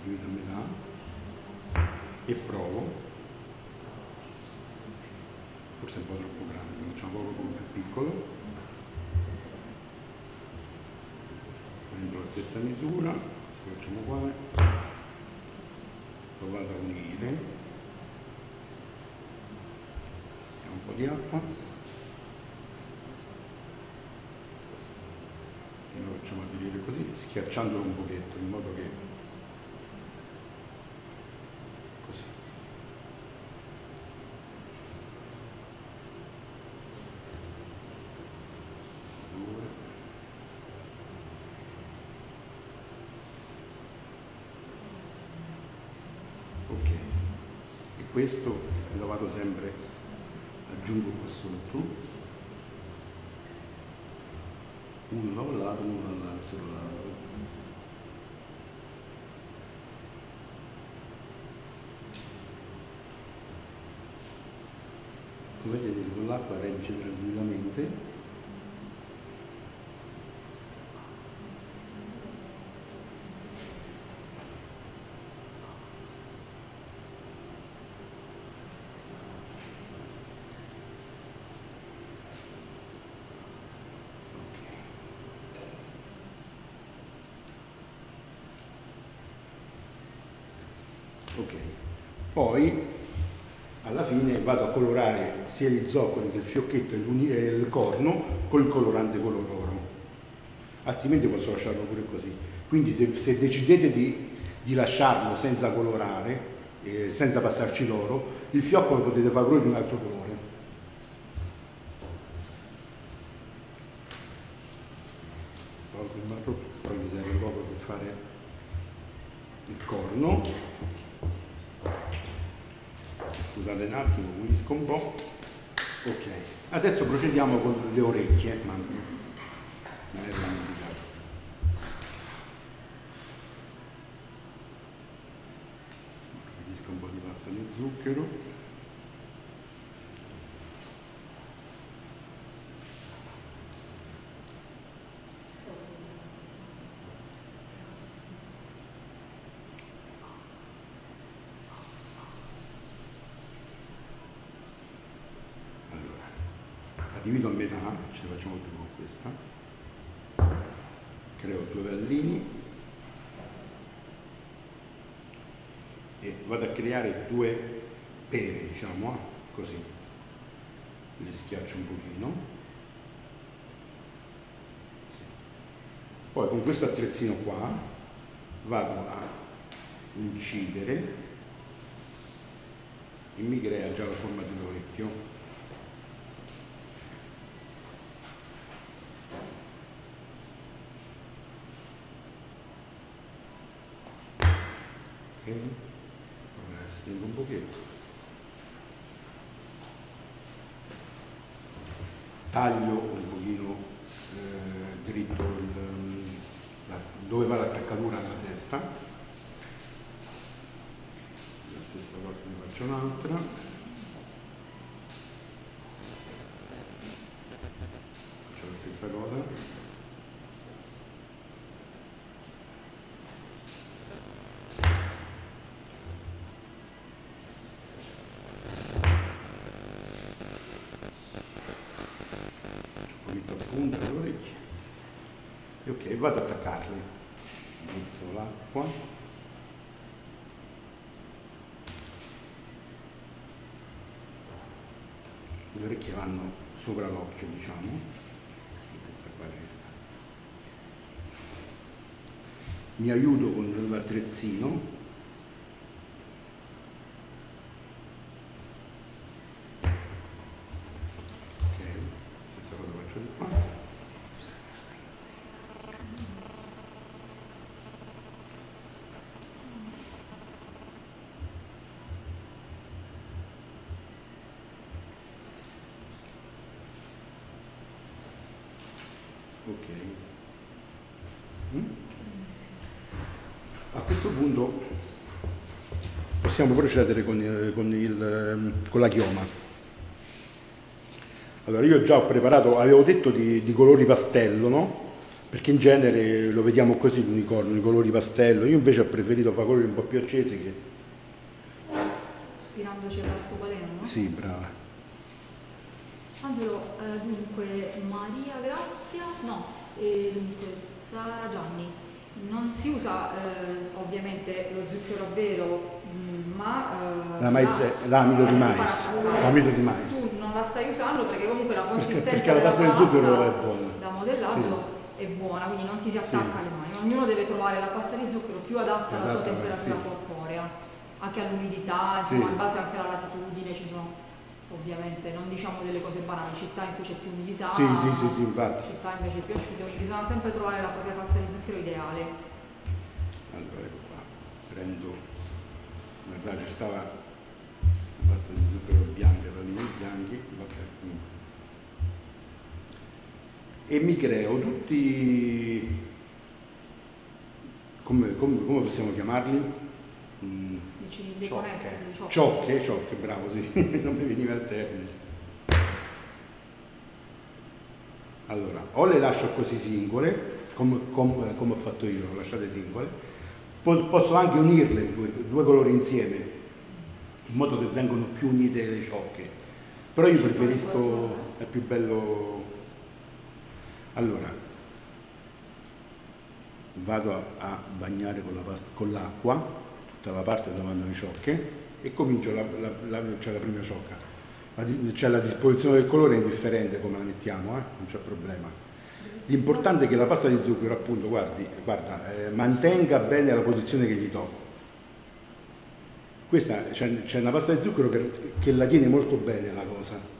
Divido a metà e provo, forse è un po' troppo grande, facciamo proprio quello più piccolo, prendo la stessa misura, lo facciamo uguale, lo vado a unire, mettiamo un po' di acqua e lo facciamo aderire così, schiacciandolo un pochetto in modo che questo lo vado sempre, aggiungo qua sotto, uno da un lato, uno dall'altro lato. Come vedete con l'acqua regge tranquillamente, ok, poi alla fine vado a colorare sia gli zoccoli che il fiocchetto e il corno col colorante color oro, altrimenti posso lasciarlo pure così. Quindi se decidete di lasciarlo senza colorare, senza passarci l'oro, il fiocco lo potete fare pure di un altro colore. Tolgo il marro, poi mi serve proprio per fare il corno. Scusate un attimo, pulisco un po'. Ok, adesso procediamo con le orecchie. Mamma mia, non è dimenticato. Pulisco un po' di pasta di zucchero. Divido a metà, ce la facciamo più con questa, creo due pallini e vado a creare due pere, diciamo, così, le schiaccio un pochino, sì. Poi con questo attrezzino qua vado a incidere e mi crea già la forma di un orecchio. Ok, allora stringo un pochetto, taglio un pochino dritto dove va l'attaccatura alla testa, la stessa cosa ne faccio un'altra, faccio la stessa cosa. E vado ad attaccarli, metto l'acqua, le orecchie vanno sopra l'occhio, diciamo, mi aiuto con l'attrezzino A questo punto possiamo procedere con la chioma. Allora, io già ho preparato, avevo detto di colori pastello, no? Perché in genere lo vediamo così l'unicorno, i colori pastello. Io invece ho preferito fare colori un po' più accesi che... Ispirandoci all'arcobaleno, no? Sì, brava. Angelo, dunque, Maria Grazia, no, e dunque Sara Gianni. Non si usa ovviamente lo zucchero a velo, ma... l'amido di mais. L'amido di mais. Tu non la stai usando perché comunque la consistenza perché la pasta di zucchero è buona. Da modellaggio... Sì. È buona, quindi non ti si attacca alle mani. Ognuno deve trovare la pasta di zucchero più adatta alla sua temperatura corporea, anche all'umidità, insomma, in base anche alla latitudine. Ci sono ovviamente, non diciamo delle cose banali, città in cui c'è più umidità, città invece più asciutte, quindi bisogna sempre trovare la propria pasta di zucchero ideale. Allora, ecco qua, prendo, guarda, ci stava la pasta di zucchero bianca, pallini bianchi, ok. E mi creo tutti, come possiamo chiamarli? Ciocche, bravo, sì, non mi veniva il termine. Allora, o le lascio così singole, come ho fatto io, le lasciate singole, posso anche unirle due colori insieme, in modo che vengano più unite le ciocche, però io preferisco, è più bello... Allora, vado a bagnare con l'acqua tutta la parte dove vanno le ciocche e comincio, c'è la prima ciocca, cioè la disposizione del colore è indifferente come la mettiamo, non c'è problema. L'importante è che la pasta di zucchero, appunto, guarda, mantenga bene la posizione che gli do. Questa c'è una pasta di zucchero che la tiene molto bene la cosa.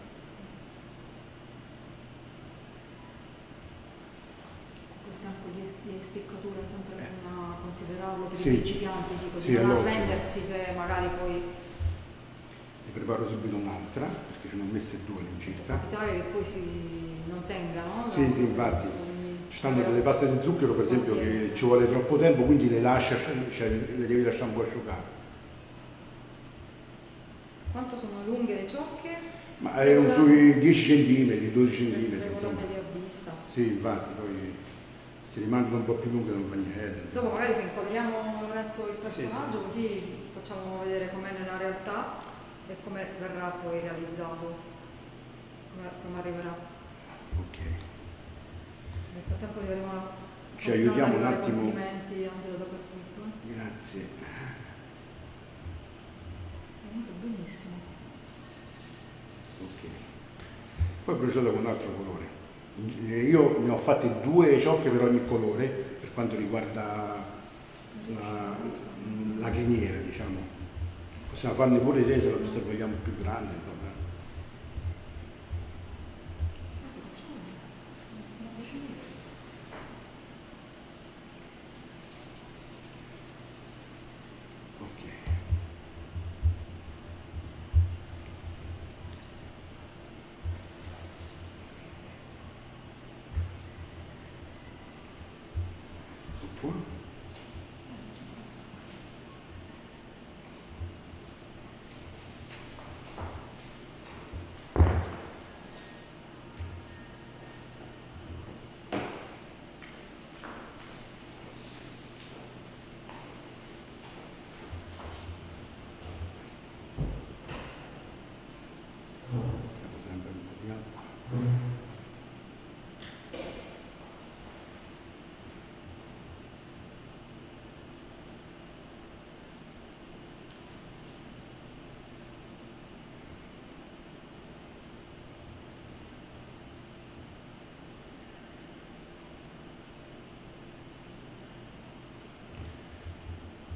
Non arrendersi se magari poi... Ne preparo subito un'altra, perché ce ne ho messe due all'incirca. Può capitare che poi non tengano. Sì, infatti. Ci stanno delle paste di zucchero, per esempio, che ci vuole troppo tempo, quindi le lascia, cioè, le devi lasciare un po' asciugare. Quanto sono lunghe le ciocche? Ma erano sui 10 cm, 12 cm, insomma. Sì, infatti, poi... si rimangono un po' più lunghe da un bagnello. Dopo magari se inquadriamo Lorenzo il personaggio, così facciamo vedere com'è nella realtà e come verrà poi realizzato, come arriverà. Ok. Nel frattempo dovremo... Ci aiutiamo un attimo. Complimenti, Angelo, dappertutto. Grazie. Veramente benissimo. Ok. Poi procedo con un altro colore. Io ne ho fatte due ciocche per ogni colore per quanto riguarda la criniera, diciamo. Possiamo farne pure tre se la vogliamo più grande, insomma.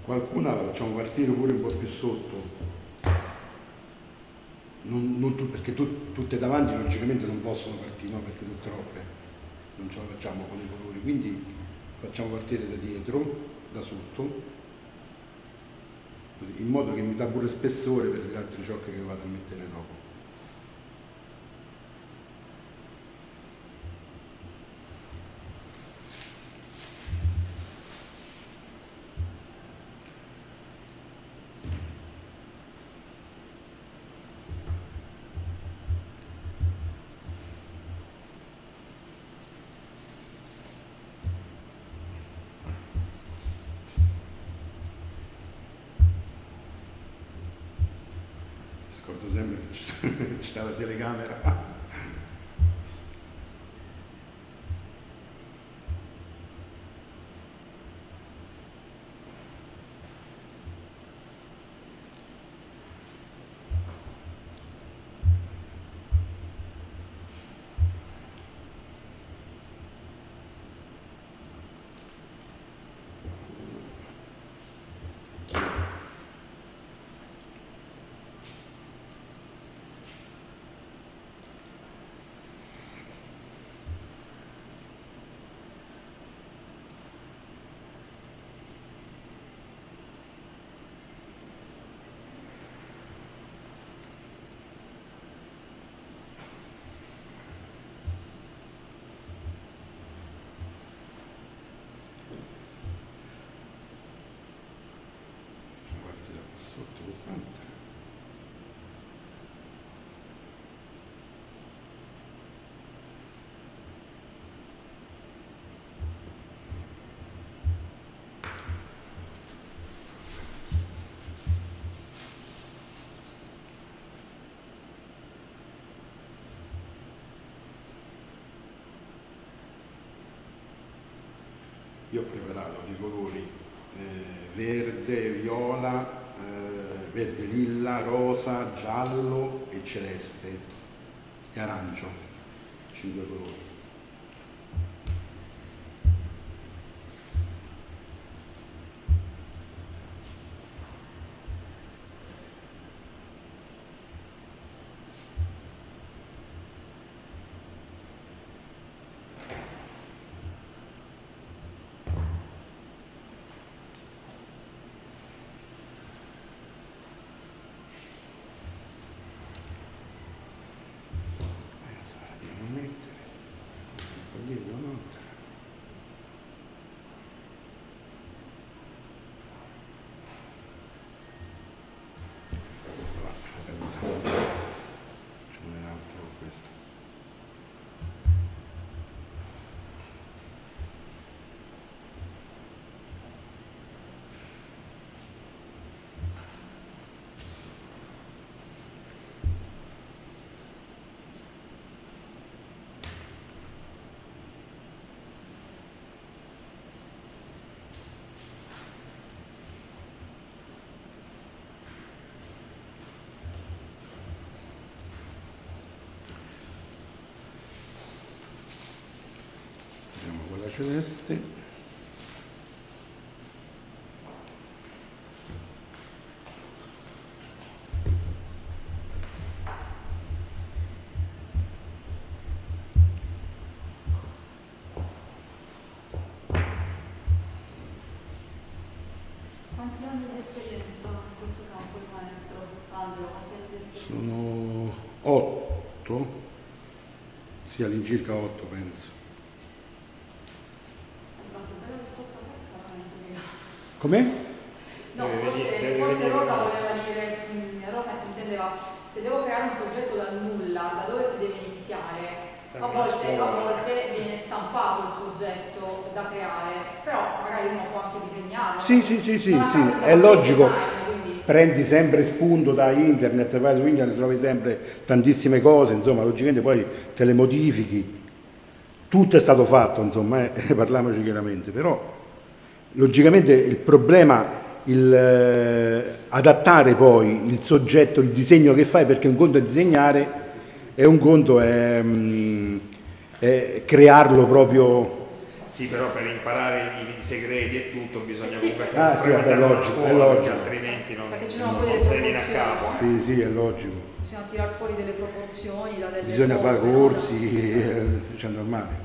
Qualcuna la facciamo partire pure un po' più sotto, perché tutte davanti logicamente non possono partire, no? Perché sono troppe, non ce la facciamo con i colori, quindi facciamo partire da dietro, da sotto, in modo che mi dà pure spessore per le altre ciocche che vado a mettere dopo. Ricordo sempre che c'è la telecamera. Io ho preparato dei colori verde, viola, verde lilla, rosa, giallo e celeste e arancio, 5 colori. Celeste, quanti anni di esperienza in questo campo il maestro Angelo? Sono 8, sì, all'incirca 8 penso. Com'è? No, forse Rosa voleva dire, Rosa intendeva, se devo creare un soggetto dal nulla, da dove si deve iniziare? A volte viene stampato il soggetto da creare, però magari uno può anche disegnarlo. Sì, sì, sì, sì, sì, è logico. Design, prendi sempre spunto da internet, vai su internet, trovi sempre tantissime cose, insomma, logicamente poi te le modifichi. Tutto è stato fatto, insomma, parliamoci chiaramente, però... Logicamente il problema, adattare poi il soggetto, il disegno che fai, perché un conto è disegnare e un conto è crearlo proprio... Sì, però per imparare i segreti e tutto bisogna comunque fare una scuola, perché altrimenti non si viene a capo. Sì, sì, è logico. Bisogna tirar fuori delle proporzioni, da delle bisogna fare corsi, cioè normale.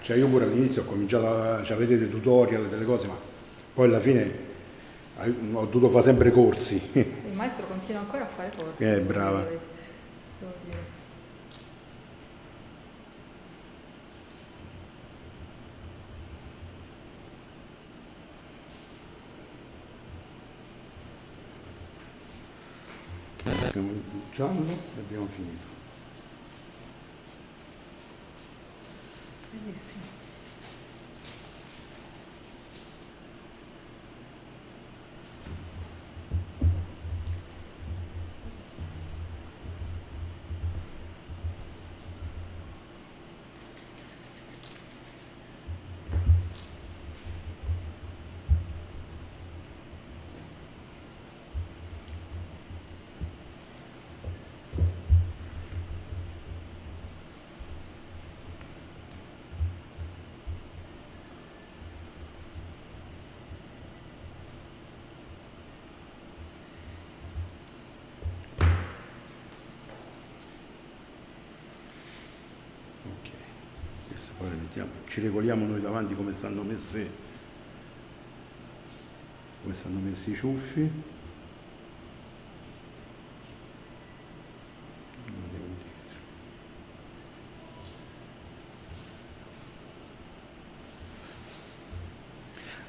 Cioè io pure all'inizio ho cominciato, cioè vedete tutorial e delle cose, ma poi alla fine ho dovuto fare sempre corsi. Il maestro continua ancora a fare corsi. Brava. Devo dire. Abbiamo il giallo e abbiamo finito. Bellissimo. Poi le mettiamo, ci regoliamo noi davanti come stanno messe, come stanno messi i ciuffi.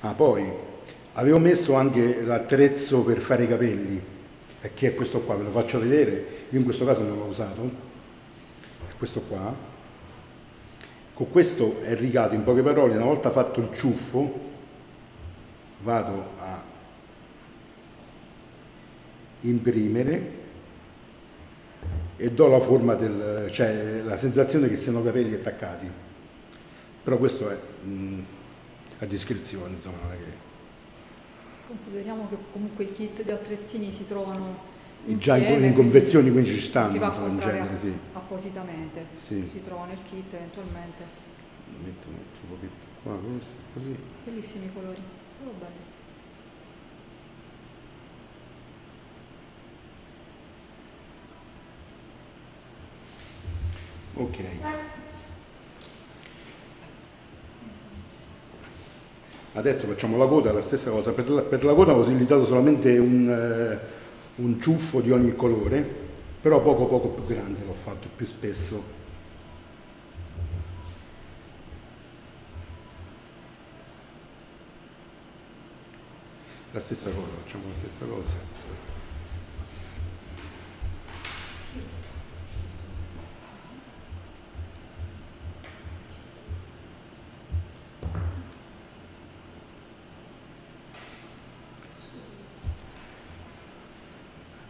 Ah, poi avevo messo anche l'attrezzo per fare i capelli, che è questo qua, ve lo faccio vedere. Io in questo caso non l'ho usato, è questo qua. Con questo è rigato, in poche parole, una volta fatto il ciuffo vado a imprimere e do la forma del, cioè la sensazione che siano capelli attaccati. Però questo è a discrezione, insomma, non è che... Consideriamo che comunque i kit di attrezzini si trovano insieme, già in confezioni, quindi ci stanno, si va a in genere, sì, appositamente, sì, si trova nel kit eventualmente. Metto un altro pochetto qua, questo, così. Bellissimi colori, però belli. Ok. Adesso facciamo la coda, la stessa cosa. Per la coda ho utilizzato solamente un ciuffo di ogni colore, però poco più grande l'ho fatto, più spesso. La stessa cosa, facciamo la stessa cosa.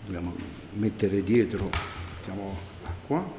Dobbiamo mettere dietro, mettiamo l'acqua.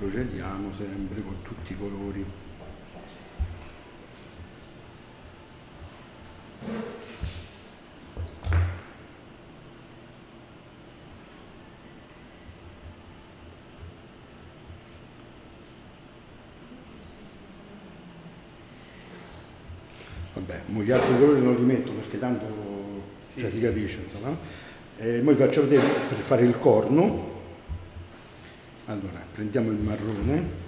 Procediamo sempre con tutti i colori. Vabbè, gli altri colori non li metto perché tanto, cioè, si capisce, insomma. Poi faccio vedere per fare il corno. Allora, prendiamo il marrone,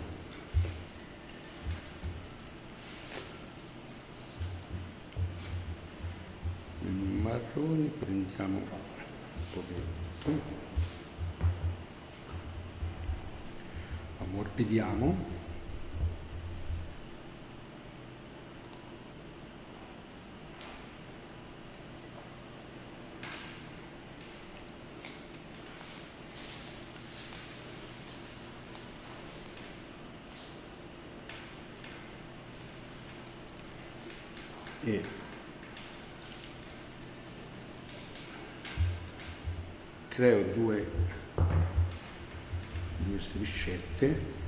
prendiamo un pochetto, ammorbidiamo, e creo due striscette.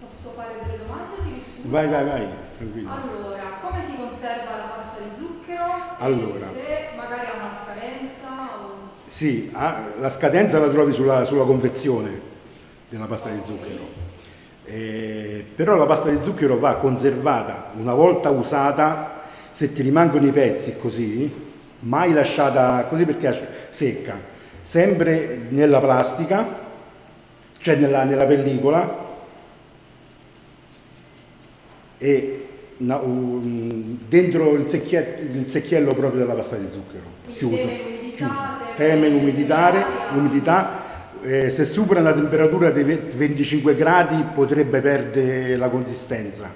Posso fare delle domande? Ti rispondo? Vai, tranquillo. Allora, come si conserva la pasta di zucchero? Allora, e se magari ha una scadenza? O... Sì, la scadenza la trovi sulla confezione della pasta, okay, di zucchero. Però la pasta di zucchero va conservata una volta usata, se ti rimangono i pezzi così, mai lasciata così perché è secca, sempre nella plastica, cioè nella pellicola. E dentro il secchiello proprio della pasta di zucchero, chiuso, teme l'umidità, Se supera la temperatura dei 25 gradi potrebbe perdere la consistenza.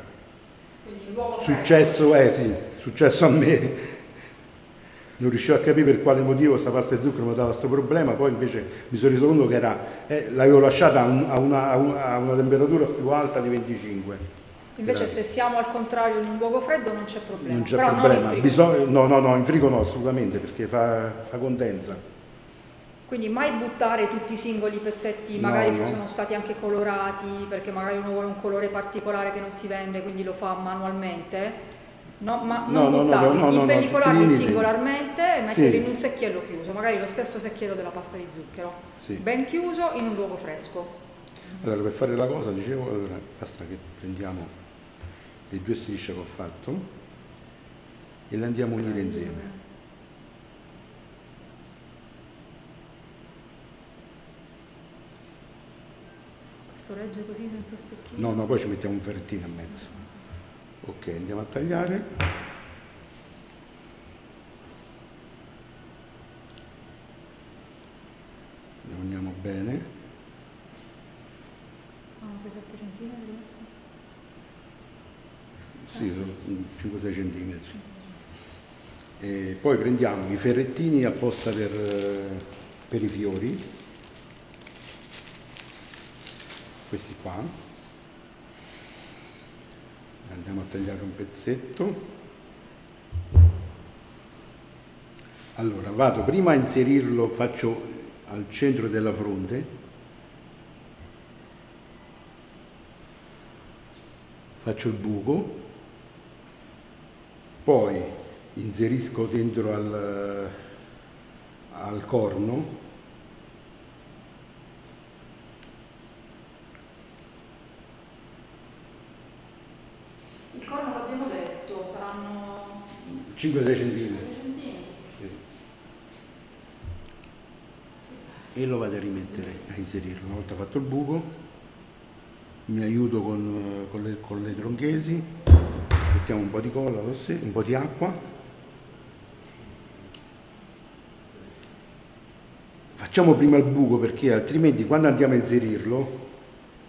Quindi l'uovo successo, sì, successo a me. Non riuscivo a capire per quale motivo questa pasta di zucchero mi dava questo problema, poi invece mi sono reso conto che l'avevo lasciata a una temperatura più alta di 25. Invece se siamo al contrario in un luogo freddo non c'è problema. Non c'è problema, non no, in frigo no, assolutamente, perché fa condensa. Quindi mai buttare tutti i singoli pezzetti, magari se sono stati anche colorati, perché magari uno vuole un colore particolare che non si vende, quindi lo fa manualmente. No, ma non buttarli, impellicolarli singolarmente e metterli in un secchiello chiuso, magari lo stesso secchiello della pasta di zucchero, ben chiuso in un luogo fresco. Allora, per fare la cosa, dicevo, allora, basta che prendiamo le due strisce che ho fatto e le andiamo a unire insieme. Questo regge così senza stecchino? No, no, poi ci mettiamo un ferrettino in mezzo. Ok, andiamo a tagliare. Ne uniamo bene. Sono 6-7 centimetri adesso? Sì, sono 5-6 centimetri. E poi prendiamo i ferrettini apposta per i fiori. Questi qua. Andiamo a tagliare un pezzetto. Allora vado prima a inserirlo, faccio al centro della fronte, faccio il buco, poi inserisco dentro al corno, l'abbiamo detto, saranno 5-6 centimetri. E lo vado a rimettere, a inserirlo. Una volta fatto il buco, mi aiuto con le tronchesi, mettiamo un po' di colla, un po' di acqua, facciamo prima il buco perché altrimenti quando andiamo a inserirlo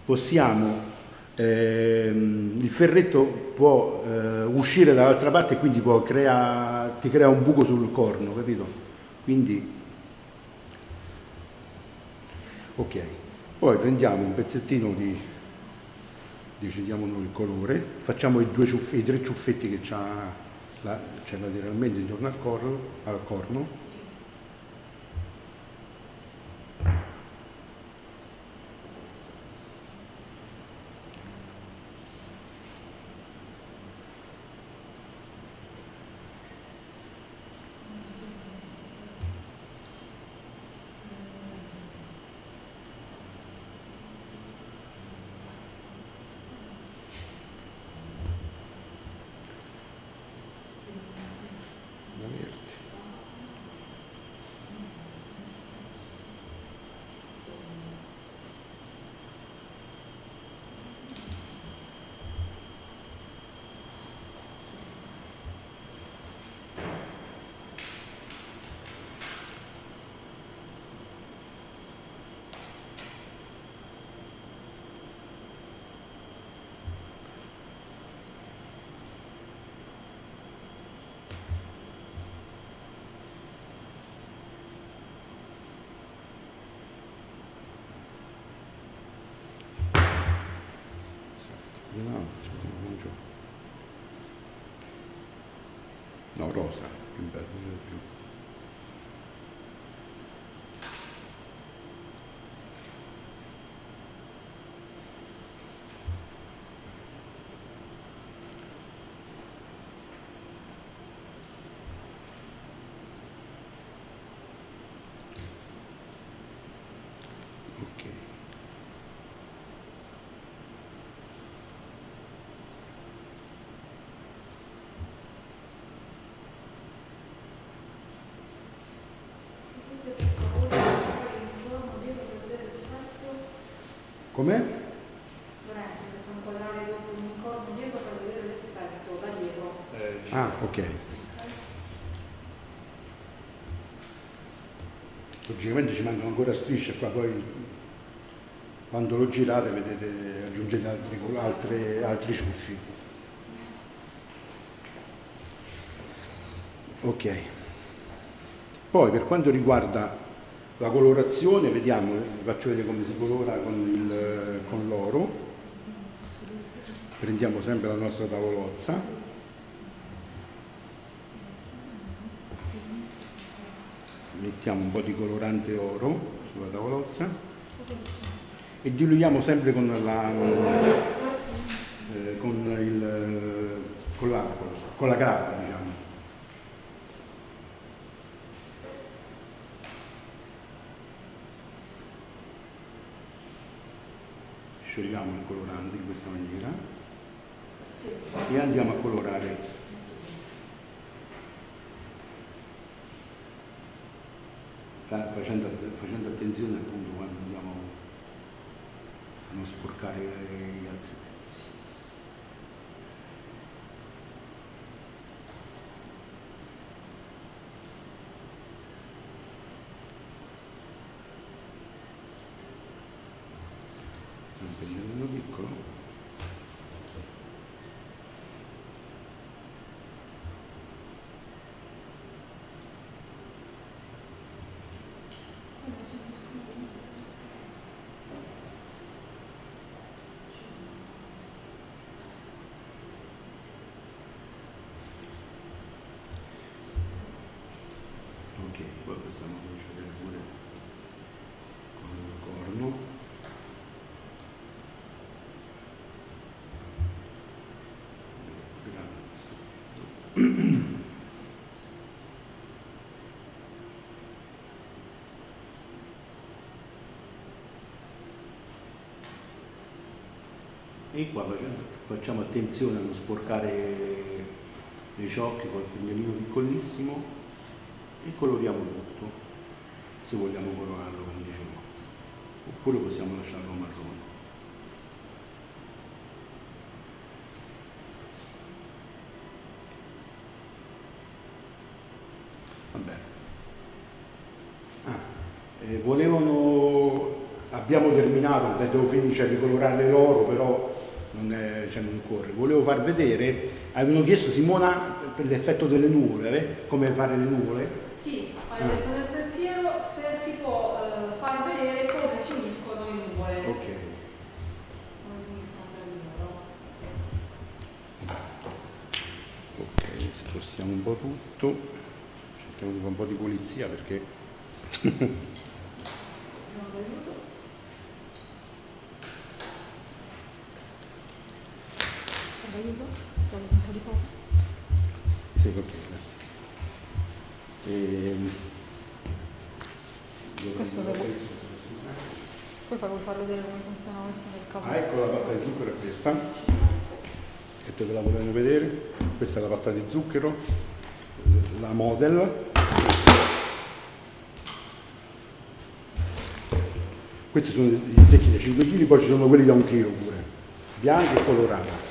possiamo... il ferretto può uscire dall'altra parte e quindi ti crea un buco sul corno, capito? Quindi ok, poi prendiamo un pezzettino decidiamo noi il colore, facciamo i tre ciuffetti che c'è lateralmente intorno al corno. No, rosa, più bello, più. Com'è? Lorenzo, se puoi inquadrare dopo un unicorno dietro per vedere l'effetto da dietro. Ah, ok. logicamente ci mancano ancora strisce qua, poi quando lo girate vedete, aggiungete altri ciuffi. Ok, poi per quanto riguarda la colorazione, vediamo, vi faccio vedere come si colora con l'oro. Prendiamo sempre la nostra tavolozza, mettiamo un po' di colorante oro sulla tavolozza e diluiamo sempre con la grappa, diciamo. Sciogliamo il colorante in questa maniera, sì, e andiamo a colorare. Sta facendo attenzione appunto quando andiamo a non sporcare gli altri pezzi. Prendiamo piccolo, ok, poi possiamo procedere pure con il corno. E qua facciamo attenzione a non sporcare le ciocche col pennellino piccolissimo e coloriamo tutto, se vogliamo colorarlo come dicevo, oppure possiamo lasciarlo marrone. Abbiamo terminato, beh, devo finire, cioè, di colorare l'oro, però non corre. Volevo far vedere, avevano chiesto Simona per l'effetto delle nuvole, come fare le nuvole. Sì, avevo detto nel pensiero se si può far vedere come si uniscono le nuvole. Ok. Come si uniscono le nuvole. Ok, se possiamo un po' tutto, cerchiamo di fare un po' di pulizia perché... Sì, ok, grazie. Questo lo poi farlo vedere come funziona questo nel caso. Ah, ecco la pasta di zucchero, è questa. E dove la volete vedere? Questa è la pasta di zucchero, la model. Questi sono gli secchi da 5 kg, poi ci sono quelli da 1 kg pure, bianchi e colorati.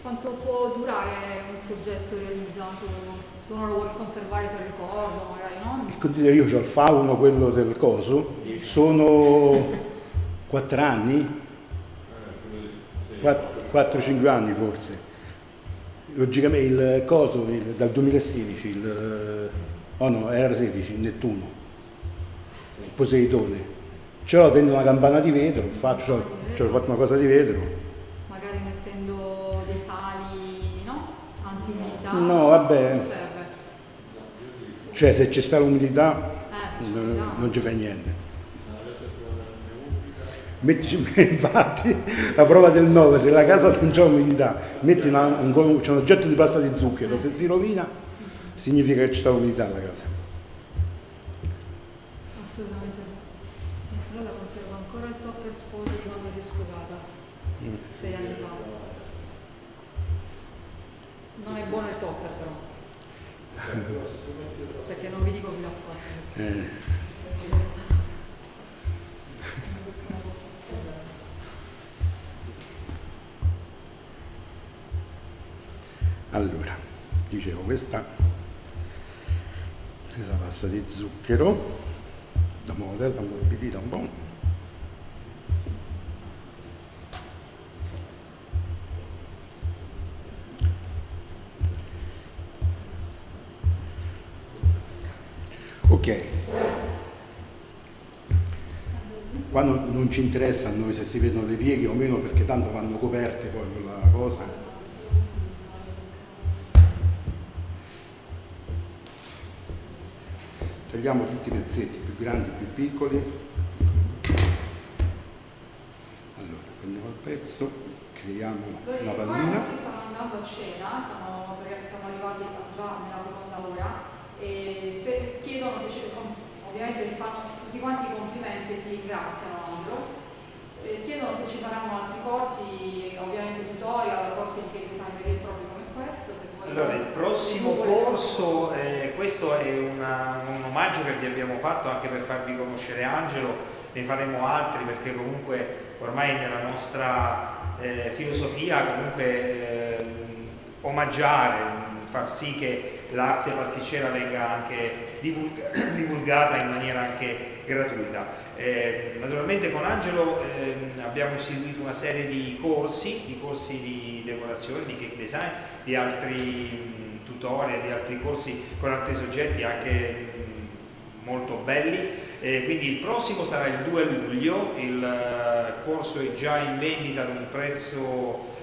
Quanto può durare un soggetto realizzato? Se uno lo vuole conservare per ricordo, magari no? Considero, io ho il fauno, quello del coso, sono 4 anni, 4-5 anni forse. Logicamente il coso dal 2016, era 16, Nettuno, il Poseidone. Ce l'ho dentro una campana di vetro, ce l'ho fatto una cosa di vetro. No, vabbè, cioè se c'è stata l'umidità non ci fa niente. Infatti la prova del 9, se la casa non c'è umidità, metti un oggetto di pasta di zucchero, se si rovina significa che c'è stata umidità alla casa. Scusate, se no la conservo ancora il topper sposo di quando si è sposata, 6 anni fa. Non è buono il topper però, perché non vi dico chi l'ha fatto. Allora, dicevo, questa è la pasta di zucchero da model, ammorbidita un po'. Ok, qua non ci interessa a noi se si vedono le pieghe o meno, perché tanto vanno coperte poi con la cosa. Tagliamo tutti i pezzetti, più grandi, più piccoli. Allora, prendiamo il pezzo, creiamo la pallina. Perché stanno andando a cena, sono arrivati già nella seconda ora, e se chiedono se ci ovviamente fanno tutti quanti i complimenti e ti ringraziano, chiedono se ci saranno altri corsi, ovviamente tutorial, corsi di cake design veri e propri come questo. Se vuoi. Allora, il prossimo corso, questo è un omaggio che vi abbiamo fatto anche per farvi conoscere Angelo, ne faremo altri perché comunque ormai nella nostra filosofia comunque omaggiare, far sì che l'arte pasticcera venga anche divulgata in maniera anche gratuita. Naturalmente con Angelo abbiamo istituito una serie di corsi di decorazione, di cake design, di altri tutorial, di altri corsi con altri soggetti anche molto belli. Quindi il prossimo sarà il 2 luglio, il corso è già in vendita ad un prezzo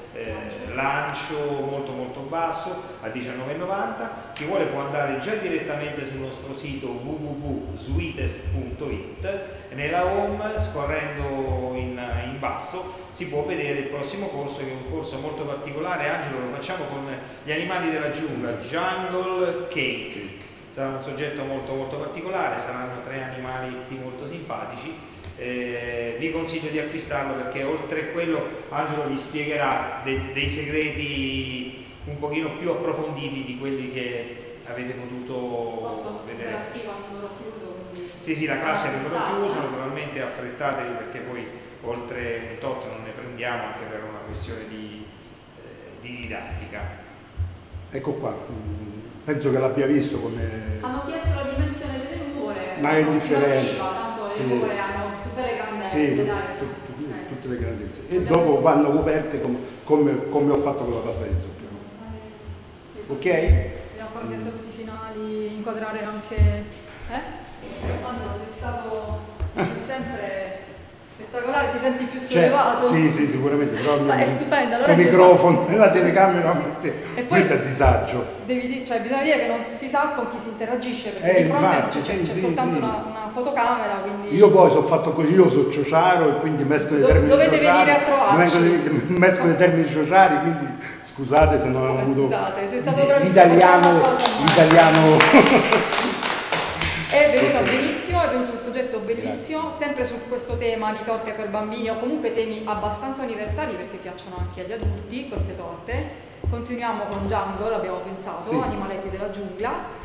lancio molto basso a 19,90. Chi vuole può andare già direttamente sul nostro sito www.sweetest.it e nella home, scorrendo in basso, si può vedere il prossimo corso, che è un corso molto particolare. Angelo, lo facciamo con gli animali della giungla, Jungle Cake. Sarà un soggetto molto particolare, saranno 3 animaletti molto simpatici. Vi consiglio di acquistarlo perché oltre a quello Angelo vi spiegherà dei segreti un pochino più approfonditi di quelli che avete potuto vedere. Sì, la classe è a numero chiuso, naturalmente affrettatevi perché poi oltre un tot non ne prendiamo, anche per una questione di didattica. Ecco qua, penso che l'abbia visto come... Hanno chiesto la dimensione delle nuvole, ma è differente. Tanto le nuvole hanno... Sì, tutte le grandezze, e dopo vanno coperte come ho fatto con la pasta di zucchero. Esatto. Ok? Dobbiamo fare dei saluti finali, inquadrare anche... È stato sempre spettacolare, ti senti più sollevato. Sì, sicuramente, però è stupendo. Allora, microfono, la telecamera, e poi a disagio. Bisogna dire che non si sa con chi si interagisce, perché di fronte c'è soltanto una fotocamera. Quindi... Io poi sono fatto così, io sono ciociaro e quindi mescolo i termini sociali. Dovete venire a trovarci. Mescolo i termini sociali, quindi scusate se non avevo avuto... Scusate, sei stato bravissimo. L'italiano... È venuta benissimo, è venuto un soggetto bellissimo. Grazie. Sempre su questo tema di torte per bambini o comunque temi abbastanza universali perché piacciono anche agli adulti queste torte. Continuiamo con Jungle, abbiamo pensato, animaletti della giungla.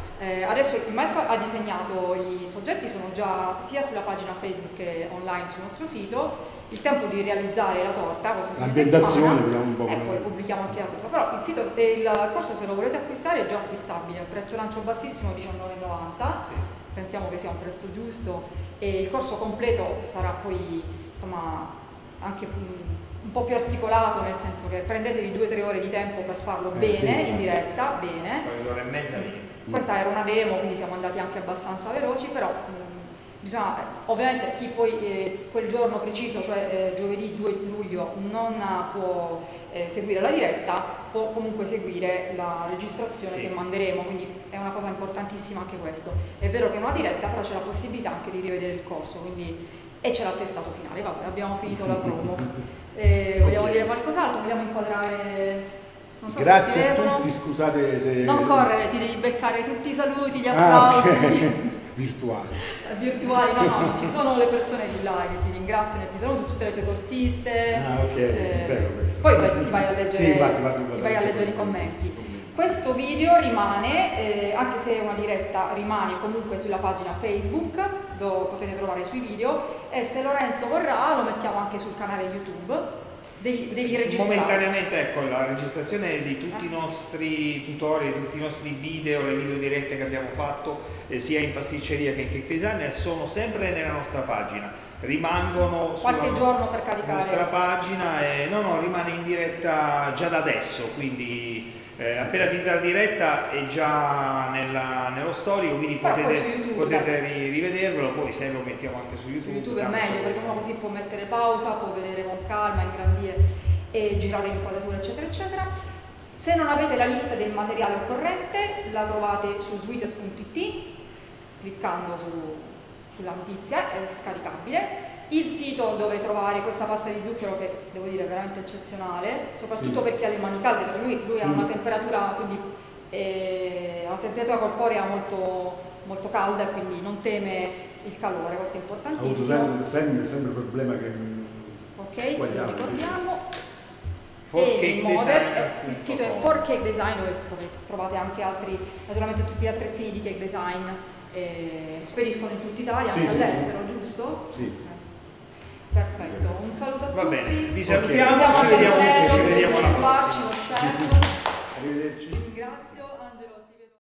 Adesso il maestro ha disegnato, i soggetti sono già sia sulla pagina Facebook che online sul nostro sito. Il tempo di realizzare la torta, l'ambientazione, e poi pubblichiamo anche la torta. Però il sito del corso, se lo volete acquistare, è già acquistabile, il prezzo lancio bassissimo, 19,90. Sì. Pensiamo che sia un prezzo giusto, e il corso completo sarà poi insomma anche un po' più articolato, nel senso che prendetevi 2 o 3 ore di tempo per farlo bene, in diretta, bene. 2 ore e mezza. Questa era una demo, quindi siamo andati anche abbastanza veloci, però bisogna, ovviamente chi poi quel giorno preciso, cioè giovedì 2 luglio, non può seguire la diretta, può comunque seguire la registrazione che manderemo, quindi è una cosa importantissima anche questo. È vero che è una diretta, però c'è la possibilità anche di rivedere il corso, quindi, e c'è l'attestato finale. Vabbè, abbiamo finito la promo. Vogliamo dire qualcos'altro? Vogliamo inquadrare... Non so. Grazie a tutti, scusate se... Non correre, ti devi beccare tutti i saluti, gli applausi... Okay. virtuali. Virtuali, no, ci sono le persone di là che ti ringraziano e ti salutano, tutte le tue corsiste. Ah, ok, bello questo. Poi ti vai a leggere, sì, vai a leggere i commenti. Questo video rimane, anche se è una diretta, rimane comunque sulla pagina Facebook, dove potete trovare i suoi video, e se Lorenzo vorrà lo mettiamo anche sul canale YouTube. Devi registrare. Momentaneamente, ecco, la registrazione di tutti i nostri tutorial, tutti i nostri video, le video dirette che abbiamo fatto, sia in pasticceria che in cake design, sono sempre nella nostra pagina. Rimangono qualche giorno per caricare. Nostra pagina rimane in diretta già da adesso, quindi appena finita la diretta è già nello storico, quindi potete rivedervelo, poi se lo mettiamo anche su YouTube. Su YouTube è meglio, perché uno così può mettere pausa, può vedere con calma, ingrandire e girare l'inquadratura, eccetera, eccetera. Se non avete la lista del materiale corrente, la trovate su sweetest.it, cliccando sulla notizia, è scaricabile. Il sito dove trovare questa pasta di zucchero, che devo dire è veramente eccezionale, soprattutto per chi ha le mani calde, perché lui ha una temperatura, quindi ha una temperatura corporea molto, molto calda, quindi non teme il calore, questo è importantissimo. Ho avuto sempre il problema che sbagliamo. Ricordiamo. Il sito è 4 Cake Design, dove trovate anche altri, naturalmente tutti gli attrezzini di cake design, speriscono in tutta Italia, anche all'estero, giusto? Sì. Perfetto, un saluto a tutti. Va bene, vi salutiamo, ci vediamo alla prossima. Arrivederci.